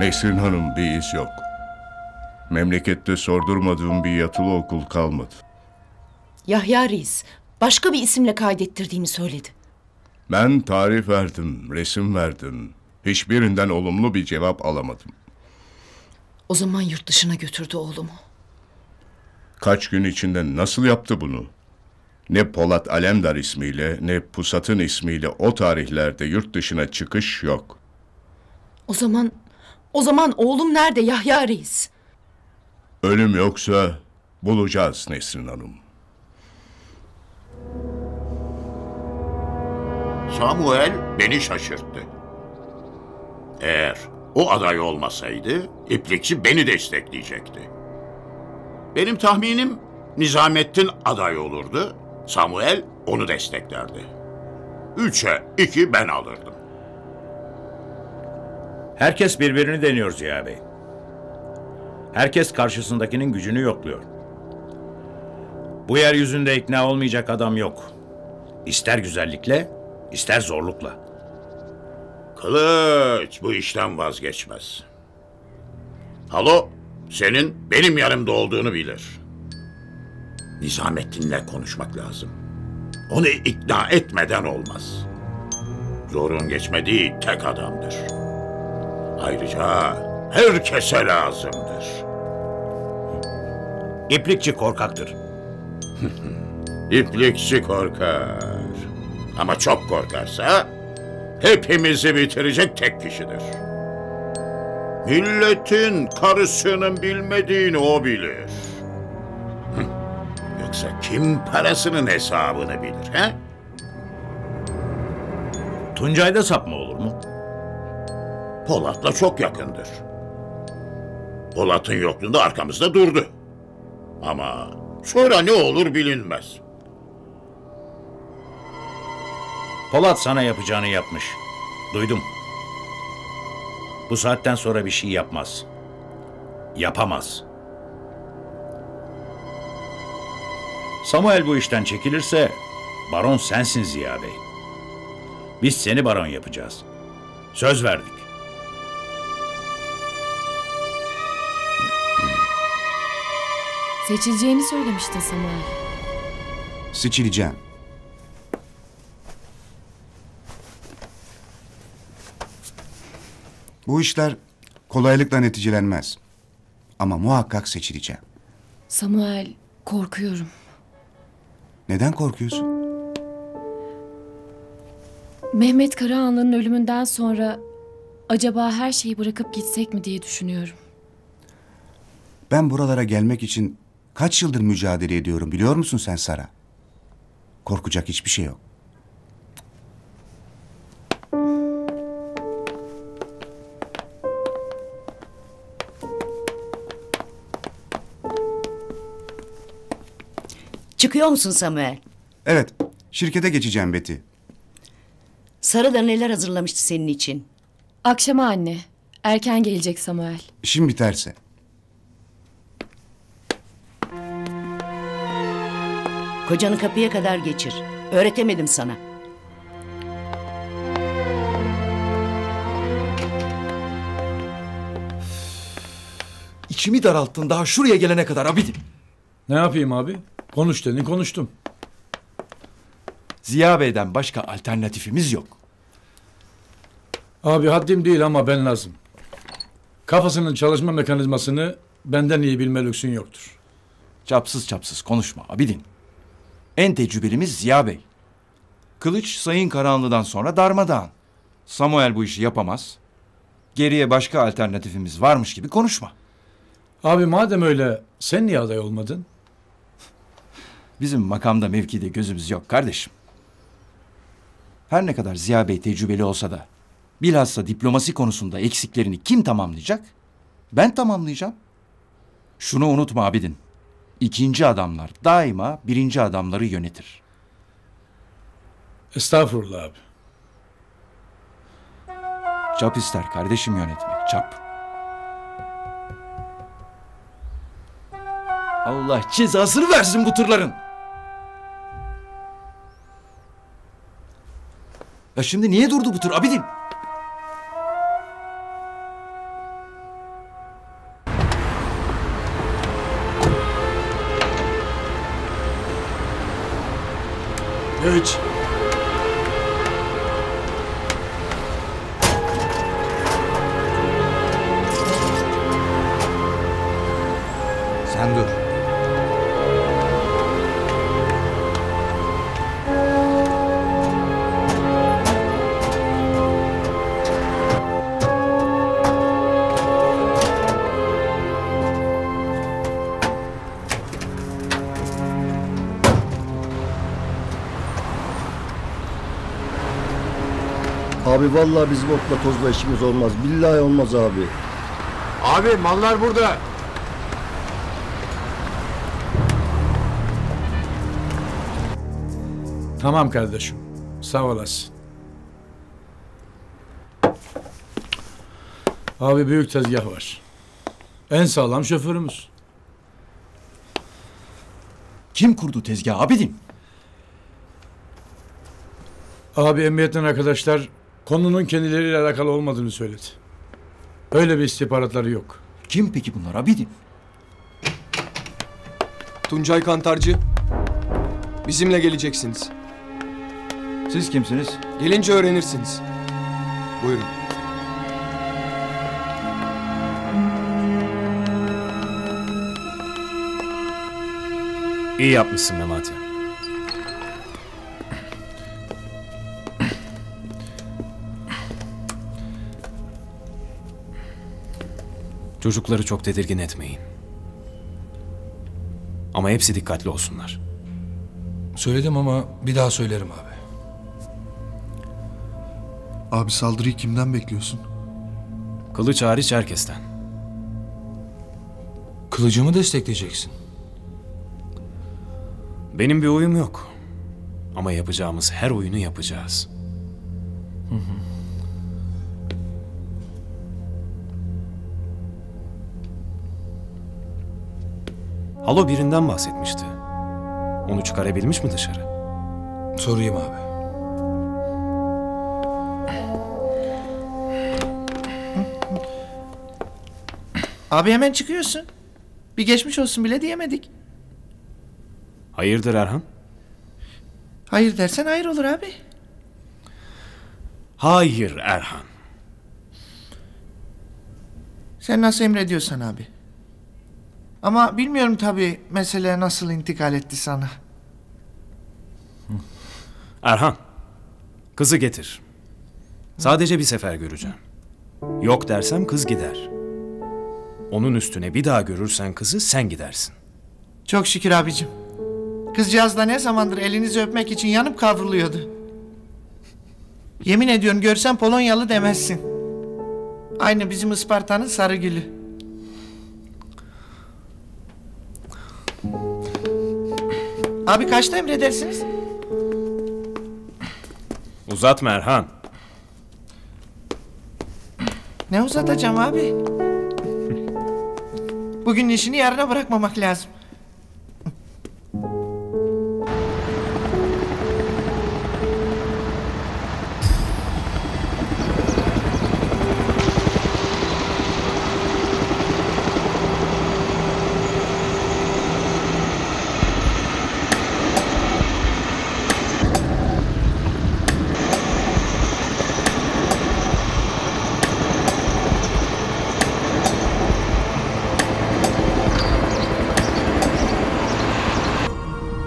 Mesrin Hanım, bir iz yok. Memlekette sordurmadığım bir yatılı okul kalmadı. Yahya Reis başka bir isimle kaydettirdiğini söyledi. Ben tarif verdim, resim verdim. Hiçbirinden olumlu bir cevap alamadım. O zaman yurt dışına götürdü oğlumu. Kaç gün içinde nasıl yaptı bunu? Ne Polat Alemdar ismiyle ne Pusat'ın ismiyle o tarihlerde yurt dışına çıkış yok. O zaman... O zaman oğlum nerede Yahya Reis? Ölüm yoksa bulacağız Nesrin Hanım. Samuel beni şaşırttı. Eğer o aday olmasaydı İplikçi beni destekleyecekti. Benim tahminim Nizamettin aday olurdu. Samuel onu desteklerdi. Üçe iki ben alırdım. Herkes birbirini deniyor Ziya Bey. Herkes karşısındakinin gücünü yokluyor. Bu yeryüzünde ikna olmayacak adam yok. İster güzellikle, ister zorlukla. Kılıç bu işten vazgeçmez. Halo, senin benim yanımda olduğunu bilir. Nizamettin'le konuşmak lazım. Onu ikna etmeden olmaz. Zorun geçmediği tek adamdır. Ayrıca herkese lazımdır. İplikçi korkaktır. İplikçi korkar. Ama çok korkarsa hepimizi bitirecek tek kişidir. Milletin karısının bilmediğini o bilir. Yoksa kim parasının hesabını bilir he? Tuncay'da sapma olur mu? Polat'la çok yakındır. Polat'ın yokluğunda arkamızda durdu. Ama sonra ne olur bilinmez. Polat sana yapacağını yapmış. Duydum. Bu saatten sonra bir şey yapmaz. Yapamaz. Samuel bu işten çekilirse baron sensin Ziya Bey. Biz seni baron yapacağız. Söz verdik. Seçileceğini söylemiştin Samuel. Seçileceğim. Bu işler kolaylıkla neticelenmez. Ama muhakkak seçileceğim. Samuel, korkuyorum. Neden korkuyorsun? Mehmet Karahanlı'nın ölümünden sonra acaba her şeyi bırakıp gitsek mi diye düşünüyorum. Ben buralara gelmek için kaç yıldır mücadele ediyorum biliyor musun sen Sara? Korkacak hiçbir şey yok. Çıkıyor musun Samuel? Evet, şirkete geçeceğim Betty. Sarı da neler hazırlamıştı senin için? Akşama anne. Erken gelecek Samuel. İşim biterse. Kocanı kapıya kadar geçir. Öğretemedim sana. İçimi daralttın daha şuraya gelene kadar Abidin. Ne yapayım abi? Konuş dedin, konuştum. Ziya Bey'den başka alternatifimiz yok. Abi haddim değil ama ben lazım. Kafasının çalışma mekanizmasını benden iyi bilme lüksün yoktur. Çapsız çapsız konuşma Abidin. En tecrübelimiz Ziya Bey. Kılıç Sayın Karahanlı'dan sonra darmadağın. Samuel bu işi yapamaz. Geriye başka alternatifimiz varmış gibi konuşma. Abi madem öyle sen niye aday olmadın? Bizim makamda mevkide gözümüz yok kardeşim. Her ne kadar Ziya Bey tecrübeli olsa da bilhassa diplomasi konusunda eksiklerini kim tamamlayacak? Ben tamamlayacağım. Şunu unutma Abidin. İkinci adamlar daima birinci adamları yönetir. Estağfurullah abi. Çap ister kardeşim yönetmek, çap. Allah cezasını versin bu tırların. Ya şimdi niye durdu bu tır Abidin? Üç. Sen dur. Abi vallahi bizim otla tozla işimiz olmaz. Billahi olmaz abi. Abi mallar burada. Tamam kardeşim. Sağ olasın. Abi büyük tezgah var. En sağlam şoförümüz. Kim kurdu tezgahı Abidin? Abi emniyetten arkadaşlar konunun kendileriyle alakalı olmadığını söyledi. Öyle bir istihbaratları yok. Kim peki bunlar Abidin? Tuncay Kantarcı. Bizimle geleceksiniz. Siz kimsiniz? Gelince öğrenirsiniz. Buyurun. İyi yapmışsın Memati. Çocukları çok tedirgin etmeyin. Ama hepsi dikkatli olsunlar. Söyledim ama bir daha söylerim abi. Abi saldırıyı kimden bekliyorsun? Kılıç hariç herkesten. Kılıcı mı destekleyeceksin? Benim bir oyum yok. Ama yapacağımız her oyunu yapacağız. Hı hı. Halo birinden bahsetmişti. Onu çıkarabilmiş mi dışarı? Sorayım abi. Abi hemen çıkıyorsun. Bir geçmiş olsun bile diyemedik. Hayırdır Erhan? Hayır dersen hayır olur abi. Hayır Erhan. Sen nasıl emrediyorsan abi. Ama bilmiyorum tabii mesele nasıl intikal etti sana. Erhan, kızı getir. Sadece bir sefer göreceğim. Yok dersem kız gider. Onun üstüne bir daha görürsen kızı sen gidersin. Çok şükür abicim. Kızcağız da ne zamandır elinizi öpmek için yanıp kavruluyordu. Yemin ediyorum görsen Polonyalı demezsin. Aynı bizim Isparta'nın Sarıgül'ü. Abi kaçta emredersiniz? Uzatma Erhan. Ne uzatacağım abi? Bugünün işini yarına bırakmamak lazım.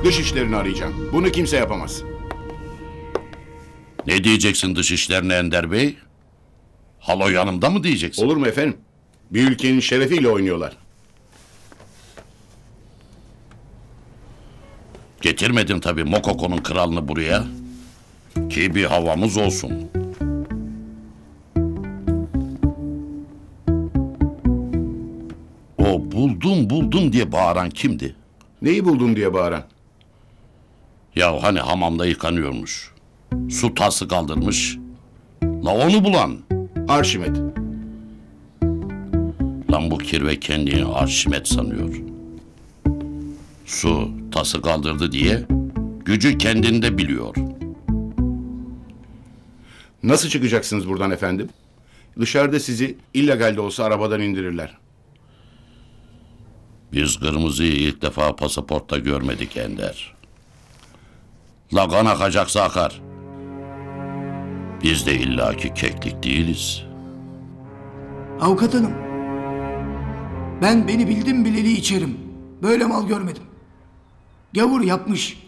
Dış işlerini arayacağım. Bunu kimse yapamaz. Ne diyeceksin dış işlerine Ender Bey? Halo yanımda mı diyeceksin? Olur mu efendim? Bir ülkenin şerefiyle oynuyorlar. Getirmedim tabii Mokoko'nun kralını buraya. Ki bir havamız olsun. O buldum buldum diye bağıran kimdi? Neyi buldum diye bağıran? Ya hani hamamda yıkanıyormuş. Su tası kaldırmış. La onu bulan. Arşimet. Lan bu kirve kendini Arşimet sanıyor. Su tası kaldırdı diye gücü kendinde biliyor. Nasıl çıkacaksınız buradan efendim? Dışarıda sizi illegal de olsa arabadan indirirler. Biz kırmızıyı ilk defa pasaportta görmedik Ender. La kan akacaksa akar. Biz de illaki keklik değiliz. Avukat hanım, ben beni bildim bileli içerim. Böyle mal görmedim. Gavur yapmış.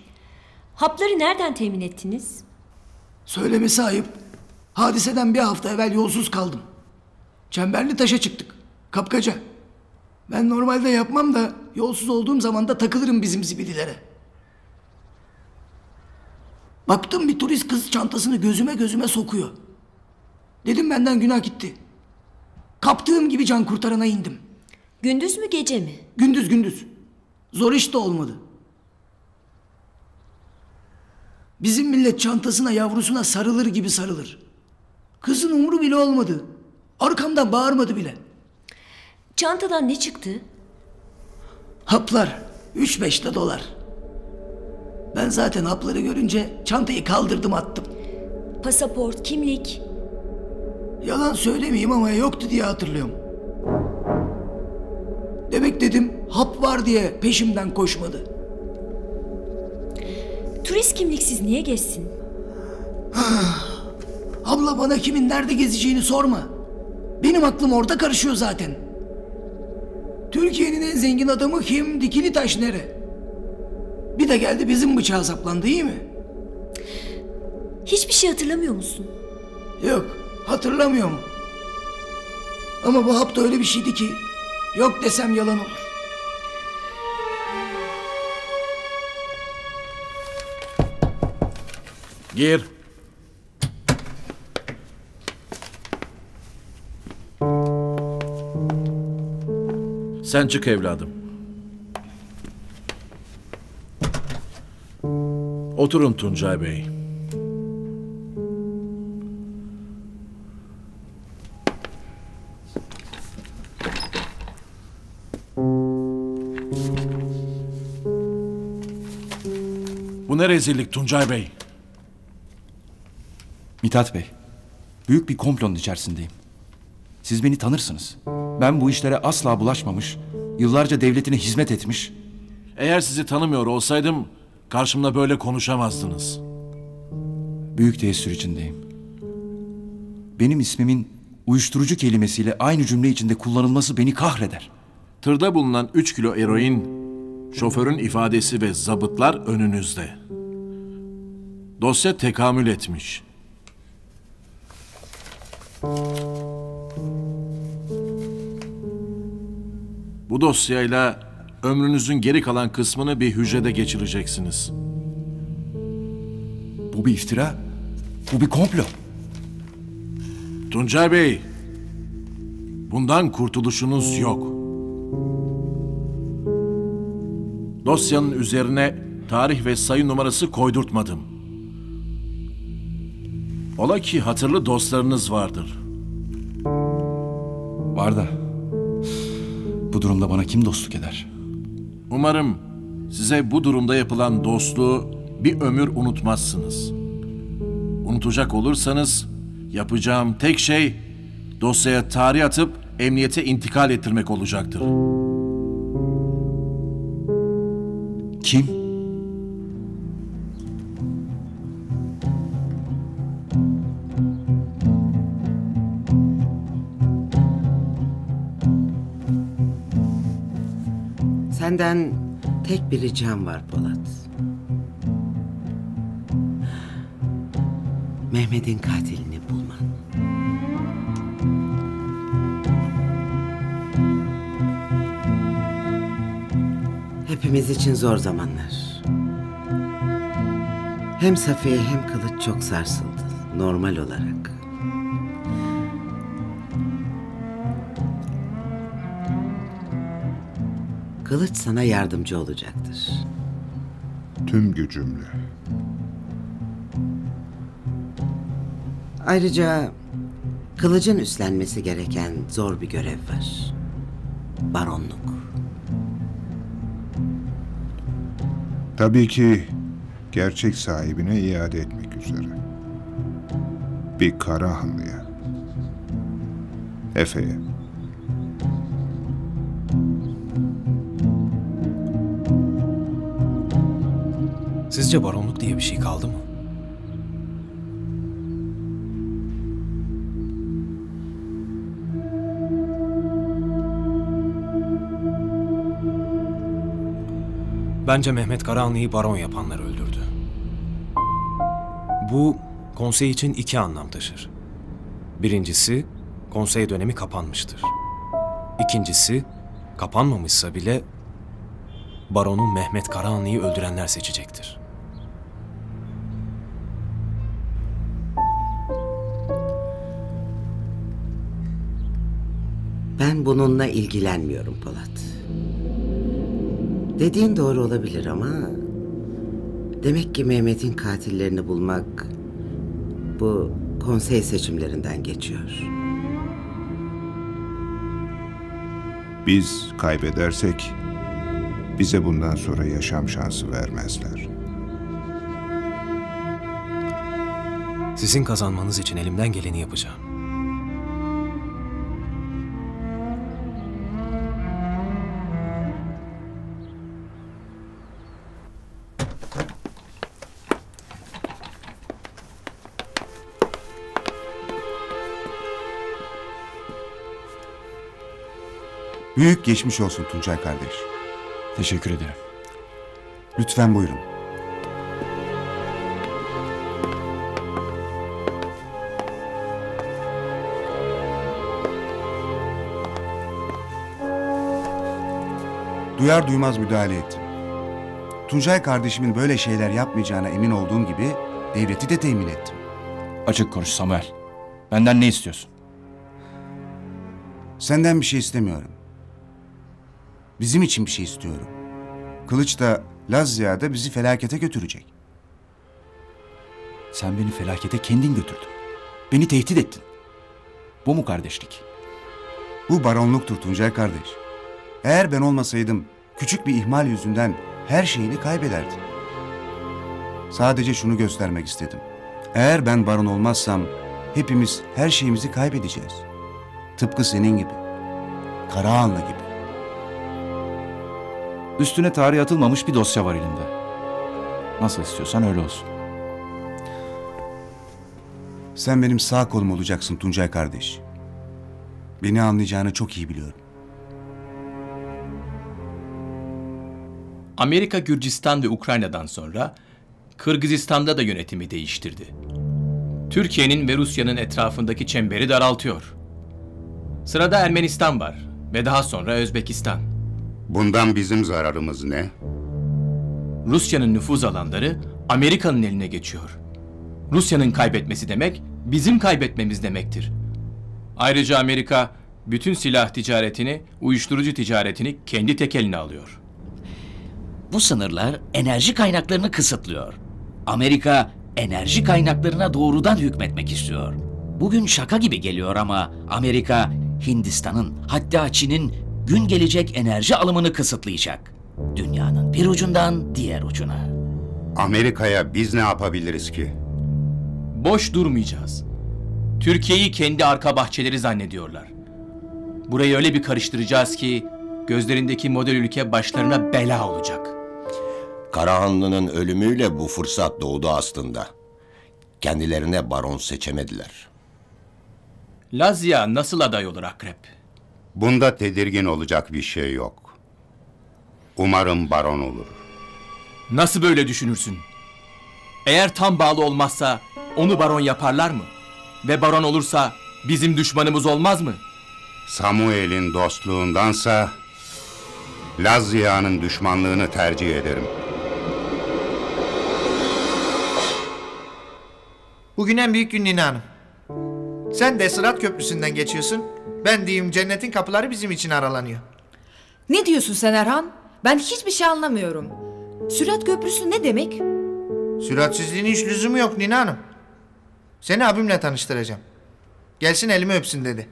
Hapları nereden temin ettiniz? Söylemesi ayıp. Hadiseden bir hafta evvel yolsuz kaldım. Çemberli taşa çıktık. Kapkaca. Ben normalde yapmam da yolsuz olduğum zaman da takılırım bizim zibililere. Baktım bir turist kız çantasını gözüme gözüme sokuyor. Dedim benden günah gitti. Kaptığım gibi can kurtarana indim. Gündüz mü gece mi? Gündüz gündüz. Zor iş de olmadı. Bizim millet çantasına yavrusuna sarılır gibi sarılır. Kızın umru bile olmadı. Arkamdan bağırmadı bile. Çantadan ne çıktı? Haplar. Üç beş de dolar. Ben zaten hapları görünce çantayı kaldırdım attım. Pasaport, kimlik? Yalan söylemeyeyim ama yoktu diye hatırlıyorum. Demek dedim hap var diye peşimden koşmadı. Turist kimliksiz niye gezsin? Abla bana kimin nerede gezeceğini sorma. Benim aklım orada karışıyor zaten. Türkiye'nin en zengin adamı kim? Dikili taş nere? Bir de geldi bizim bıçağa saplandı, iyi mi? Hiçbir şey hatırlamıyor musun? Yok, hatırlamıyorum. Ama bu hap da öyle bir şeydi ki yok desem yalan olur. Gir. Sen çık evladım. Oturun Tuncay Bey. Bu ne rezillik Tuncay Bey? Mithat Bey, büyük bir komplonun içerisindeyim. Siz beni tanırsınız. Ben bu işlere asla bulaşmamış, yıllarca devletine hizmet etmiş. Eğer sizi tanımıyor olsaydım karşımda böyle konuşamazdınız. Büyük teessür içindeyim. Benim ismimin uyuşturucu kelimesiyle aynı cümle içinde kullanılması beni kahreder. Tırda bulunan üç kilo eroin, şoförün ifadesi ve zabıtlar önünüzde. Dosya tekamül etmiş. Bu dosyayla ömrünüzün geri kalan kısmını bir hücrede geçireceksiniz. Bu bir iftira, bu bir komplo. Tuncay Bey, bundan kurtuluşunuz yok. Dosyanın üzerine tarih ve sayı numarası koydurtmadım. Ola ki hatırlı dostlarınız vardır. Var da bu durumda bana kim dostluk eder? Umarım size bu durumda yapılan dostluğu bir ömür unutmazsınız. Unutacak olursanız yapacağım tek şey dosyaya tarih atıp emniyete intikal ettirmek olacaktır. Kim? Senden tek bir ricam var Polat. Mehmet'in katilini bulman. Hepimiz için zor zamanlar. Hem Safiye hem Kılıç çok sarsıldı normal olarak. Kılıç sana yardımcı olacaktır. Tüm gücümle. Ayrıca Kılıç'ın üstlenmesi gereken zor bir görev var. Baronluk. Tabii ki gerçek sahibine iade etmek üzere. Bir Karahanlı'ya. Efe'ye. Sizce baronluk diye bir şey kaldı mı? Bence Mehmet Karahanlı'yı baron yapanlar öldürdü. Bu konsey için iki anlam taşır. Birincisi, konsey dönemi kapanmıştır. İkincisi, kapanmamışsa bile baronu Mehmet Karahanlı'yı öldürenler seçecektir. Ben bununla ilgilenmiyorum Polat. Dediğin doğru olabilir ama demek ki Mehmet'in katillerini bulmak bu konsey seçimlerinden geçiyor. Biz kaybedersek bize bundan sonra yaşam şansı vermezler. Sizin kazanmanız için elimden geleni yapacağım. Büyük geçmiş olsun Tuncay kardeş. Teşekkür ederim. Lütfen buyurun. Duyar duymaz müdahale ettim. Tuncay kardeşimin böyle şeyler yapmayacağına emin olduğum gibi devleti de temin ettim. Açık konuş Samuel. Benden ne istiyorsun? Senden bir şey istemiyorum. Bizim için bir şey istiyorum. Kılıç da Lazya'da bizi felakete götürecek. Sen beni felakete kendin götürdün. Beni tehdit ettin. Bu mu kardeşlik? Bu baronluktur Tuncay kardeş. Eğer ben olmasaydım küçük bir ihmal yüzünden her şeyini kaybederdim. Sadece şunu göstermek istedim. Eğer ben baron olmazsam hepimiz her şeyimizi kaybedeceğiz. Tıpkı senin gibi. Karahanlı gibi. Üstüne tarih atılmamış bir dosya var elinde. Nasıl istiyorsan öyle olsun. Sen benim sağ kolum olacaksın Tuncay kardeş. Beni anlayacağını çok iyi biliyorum. Amerika, Gürcistan ve Ukrayna'dan sonra Kırgızistan'da da yönetimi değiştirdi. Türkiye'nin ve Rusya'nın etrafındaki çemberi daraltıyor. Sırada Ermenistan var ve daha sonra Özbekistan. Bundan bizim zararımız ne? Rusya'nın nüfuz alanları Amerika'nın eline geçiyor. Rusya'nın kaybetmesi demek, bizim kaybetmemiz demektir. Ayrıca Amerika bütün silah ticaretini, uyuşturucu ticaretini kendi tek eline alıyor. bu sınırlar enerji kaynaklarını kısıtlıyor. Amerika enerji kaynaklarına doğrudan hükmetmek istiyor. Bugün şaka gibi geliyor ama Amerika, Hindistan'ın, hatta Çin'in gün gelecek enerji alımını kısıtlayacak. Dünyanın bir ucundan diğer ucuna. Amerika'ya biz ne yapabiliriz ki? Boş durmayacağız. Türkiye'yi kendi arka bahçeleri zannediyorlar. Burayı öyle bir karıştıracağız ki gözlerindeki model ülke başlarına bela olacak. Karahanlı'nın ölümüyle bu fırsat doğdu aslında. Kendilerine baron seçemediler. Lazya nasıl aday olur Akrep? Bunda tedirgin olacak bir şey yok. Umarım baron olur. Nasıl böyle düşünürsün? Eğer tam bağlı olmazsa onu baron yaparlar mı? Ve baron olursa bizim düşmanımız olmaz mı? Samuel'in dostluğundansa Lazya'nın düşmanlığını tercih ederim. Bugün en büyük gün Nina Hanım. Sen de Sırat Köprüsü'nden geçiyorsun. Ben diyeyim cennetin kapıları bizim için aralanıyor. Ne diyorsun sen Erhan? Ben hiçbir şey anlamıyorum. Sırat Köprüsü ne demek? Süratsizliğin hiç lüzumu yok Nina Hanım. Seni abimle tanıştıracağım. Gelsin elimi öpsün dedi.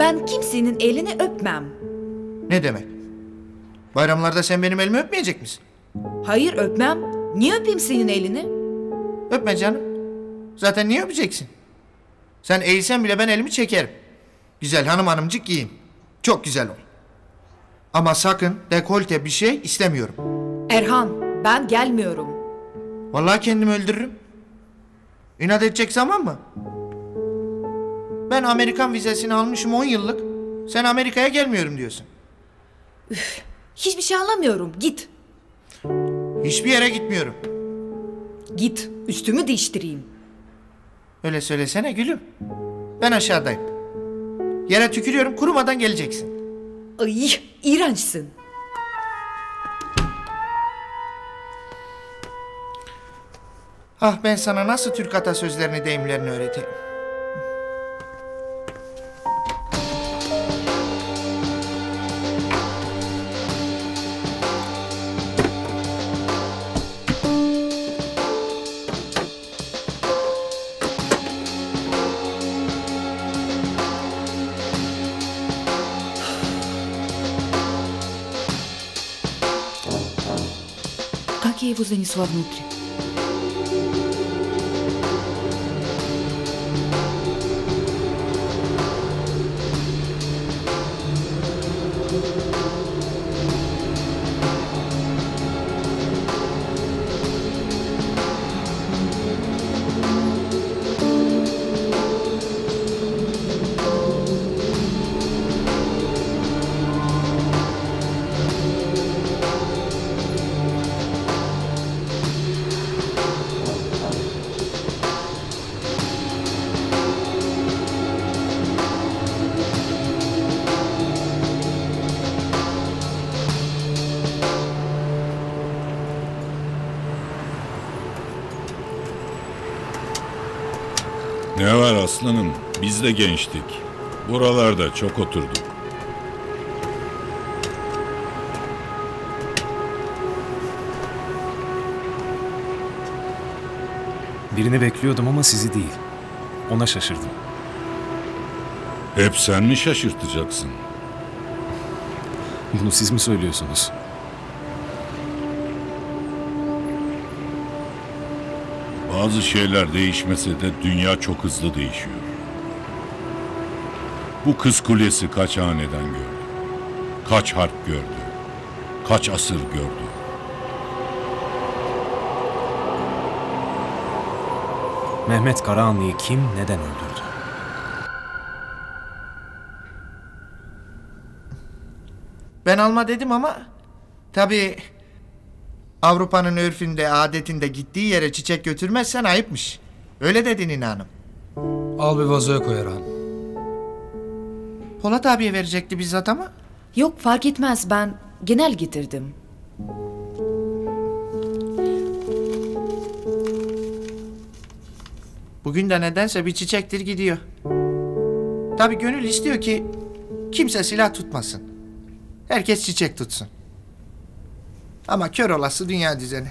Ben kimsenin elini öpmem. Ne demek? Bayramlarda sen benim elimi öpmeyecek misin? Hayır öpmem. Niye öpeyim senin elini? Öpme canım. Zaten niye öpeceksin? Sen eğilsen bile ben elimi çekerim. Güzel hanım hanımcık giyeyim. Çok güzel ol. Ama sakın dekolte bir şey istemiyorum. Erhan ben gelmiyorum. Vallahi kendimi öldürürüm. İnat edecek zaman mı? Ben Amerikan vizesini almışım on yıllık. Sen Amerika'ya gelmiyorum diyorsun. Üf, hiçbir şey anlamıyorum. Git. Hiçbir yere gitmiyorum. Git. Üstümü değiştireyim. Öyle söylesene gülüm. Ben aşağıdayım. Yere tükürüyorum. Kurumadan geleceksin. Ay, iğrençsin. Ah ben sana nasıl Türk atasözlerini, deyimlerini öğreteyim. Как я его занесла внутрь? Ne var aslanım? Biz de gençtik. Buralarda çok oturduk. Birini bekliyordum ama sizi değil. Ona şaşırdım. Hep sen mi şaşırtacaksın? Bunu siz mi söylüyorsunuz? Bazı şeyler değişmese de dünya çok hızlı değişiyor. Bu kız kulesi kaç haneden gördü? Kaç harp gördü? Kaç asır gördü? Mehmet Karahanlı'yı kim neden öldürdü? Ben alma dedim ama tabii... Avrupa'nın örfünde, adetinde gittiği yere çiçek götürmezsen ayıpmış. Öyle dedi Nina Hanım. Al bir vazoya koy Erhan. Polat abiye verecekti bizzat ama. Yok fark etmez ben genel getirdim. Bugün de nedense bir çiçektir gidiyor. Tabii gönül istiyor ki kimse silah tutmasın. Herkes çiçek tutsun. Ama kör olası dünya düzeni.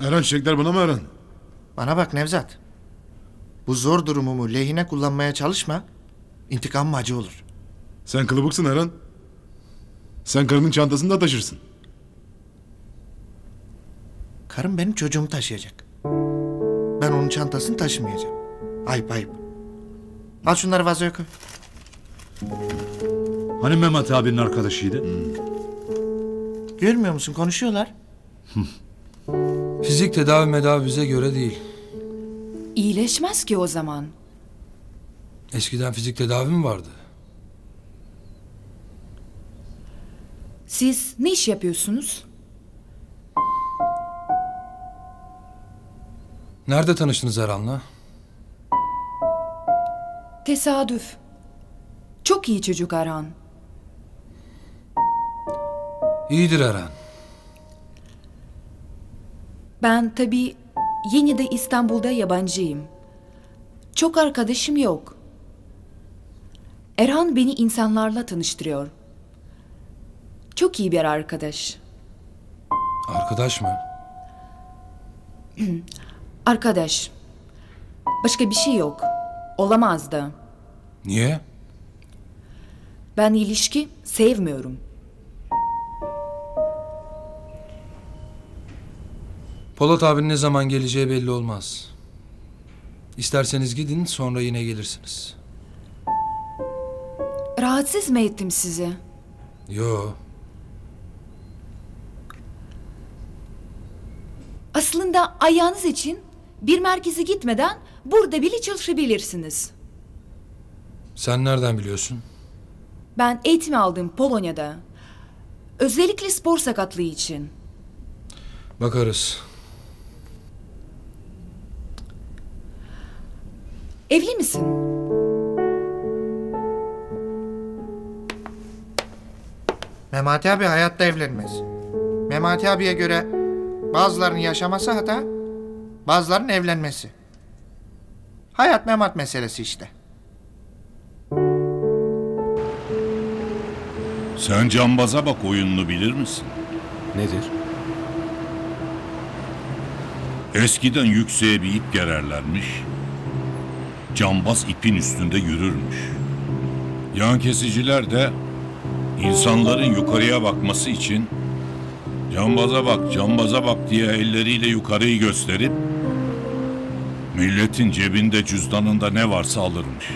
Erhan, çiçekler bana mı Erhan? Bana bak Nevzat. Bu zor durumumu lehine kullanmaya çalışma. İntikam mı acı olur? Sen kılıbıksın Erhan. Sen karının çantasını da taşırsın. Karım benim çocuğumu taşıyacak. Ben onun çantasını taşımayacağım. Ayıp ayıp. Al şunları vazoya koy. Hani Mehmet abinin arkadaşıydı? Hmm. Görmüyor musun? Konuşuyorlar. Fizik tedavi medavi bize göre değil. İyileşmez ki o zaman. Eskiden fizik tedavi mi vardı? Siz ne iş yapıyorsunuz? Nerede tanıştınız Erhan'la? Tesadüf. Çok iyi çocuk Erhan. İyidir Erhan. Ben tabii yeni de İstanbul'da yabancıyım. Çok arkadaşım yok. Erhan beni insanlarla tanıştırıyor. Çok iyi bir arkadaş. Arkadaş mı? Arkadaş. Başka bir şey yok. Olamaz da. Niye? Ben ilişki sevmiyorum. Polat abinin ne zaman geleceği belli olmaz. İsterseniz gidin, sonra yine gelirsiniz. Rahatsız mı ettim sizi? Yo. Aslında ayağınız için bir merkeze gitmeden burada bile çalışabilirsiniz. Sen nereden biliyorsun? Ben eğitim aldım Polonya'da. Özellikle spor sakatlığı için. Bakarız. Evli misin? Memati abi hayatta evlenmez. Memati abiye göre bazılarının yaşaması hata, bazılarının evlenmesi. Hayat memat meselesi işte. Sen cambaza bak oyununu bilir misin? Nedir? Eskiden yükseğe bir ip gererlermiş. Cambaz ipin üstünde yürürmüş. Yan kesiciler de insanların yukarıya bakması için cambaza bak, cambaza bak diye elleriyle yukarıyı gösterip milletin cebinde, cüzdanında ne varsa alırmış.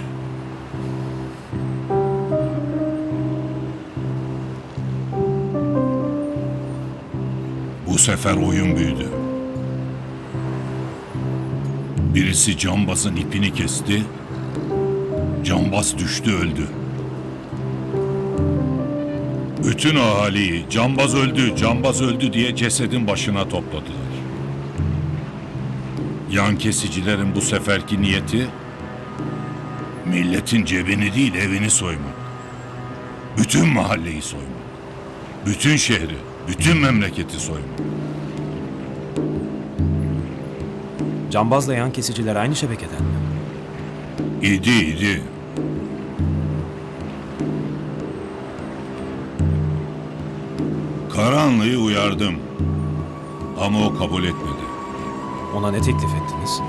Bu sefer oyun büyüdü. Birisi cambazın ipini kesti, cambaz düştü öldü. Bütün ahaliyi cambaz öldü, cambaz öldü diye cesedin başına topladılar. Yan kesicilerin bu seferki niyeti, milletin cebini değil evini soymak. Bütün mahalleyi soymak. Bütün şehri, bütün memleketi soymak. Cambazla yan kesiciler aynı şebekeden mi? İdi, idi. Karahanlı'yı uyardım. Ama o kabul etmedi. Ona ne teklif ettiniz?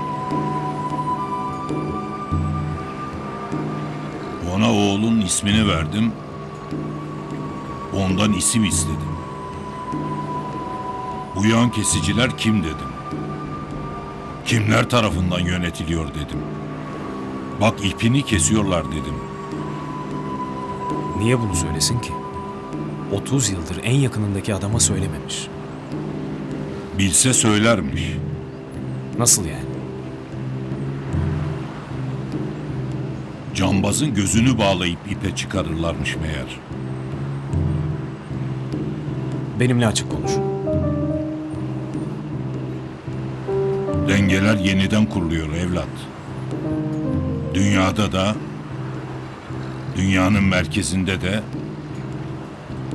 Ona oğlun ismini verdim. Ondan isim istedim. Bu yan kesiciler kim dedim. Kimler tarafından yönetiliyor dedim. Bak ipini kesiyorlar dedim. Niye bunu söylesin ki? otuz yıldır en yakınındaki adama söylememiş. Bilse söylermiş. Nasıl yani? Cambazın gözünü bağlayıp ipe çıkarırlarmış meğer. Benimle açık konuş. Dengeler yeniden kuruluyor evlat. Dünyada da, dünyanın merkezinde de,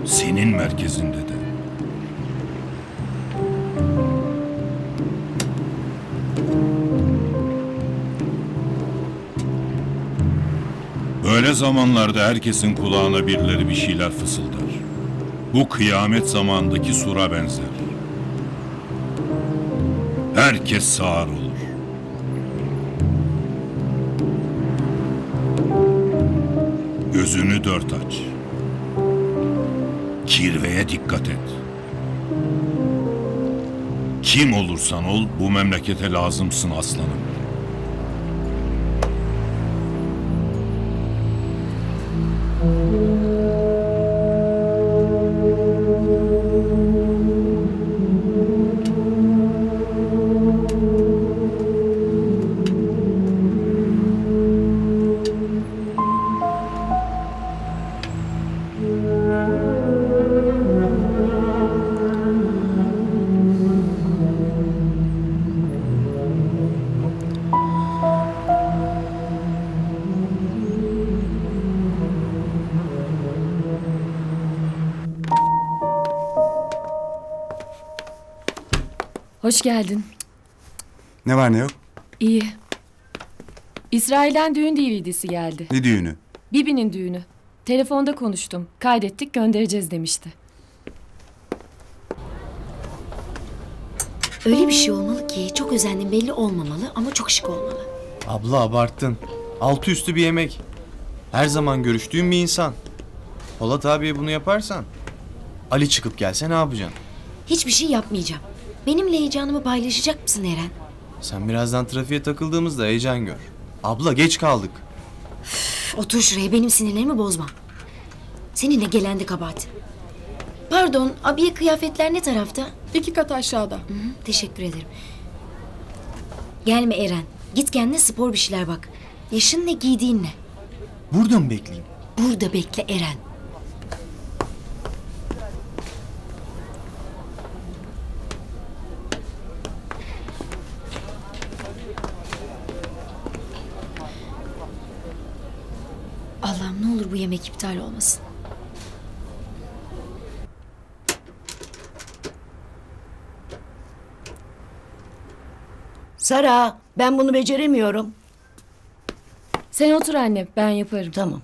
senin merkezinde de. Böyle zamanlarda herkesin kulağına birileri bir şeyler fısıldar. Bu kıyamet zamandaki sura benzer. Herkes sağır olur. Gözünü dört aç. Kirveye dikkat et. Kim olursan ol bu memlekete lazımsın aslanım. Hoş geldin. Ne var ne yok? İyi. İsrail'den düğün D V D'si geldi. Ne düğünü? Bibi'nin düğünü. Telefonda konuştum. Kaydettik, göndereceğiz demişti. Öyle bir şey olmalı ki çok özenli belli olmamalı ama çok şık olmalı. Abla abarttın. Altı üstü bir yemek. Her zaman görüştüğün bir insan. Polat abiye bunu yaparsan Ali çıkıp gelse ne yapacaksın? Hiçbir şey yapmayacağım. Benimle heyecanımı paylaşacak mısın Eren? Sen birazdan trafiğe takıldığımızda heyecan gör. Abla geç kaldık. Üf, otur şuraya, benim sinirlerimi bozma. Seninle gelendi kabahat. Pardon, abiye kıyafetler ne tarafta? İki kat aşağıda. Hı hı, teşekkür ederim. Gelme Eren. Git kendine spor bir şeyler bak. Yaşın ne, giydiğin ne? Burada mı bekleyeyim? Burada bekle Eren. Bu yemek iptal olmasın. Sara, ben bunu beceremiyorum. Sen otur anne, ben yaparım. Tamam.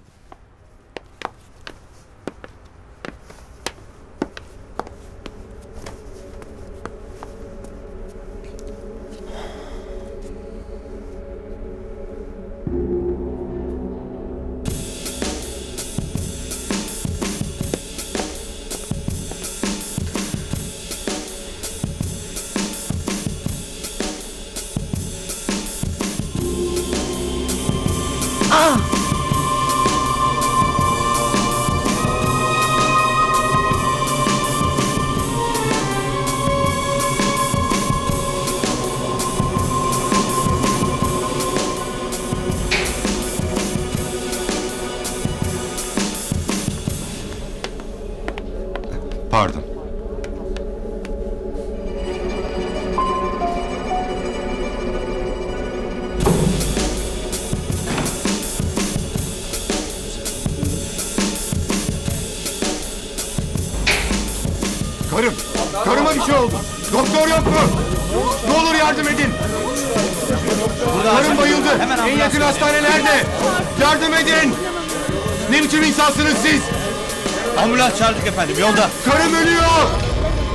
Çağırdık efendim, yolda. Karım ölüyor.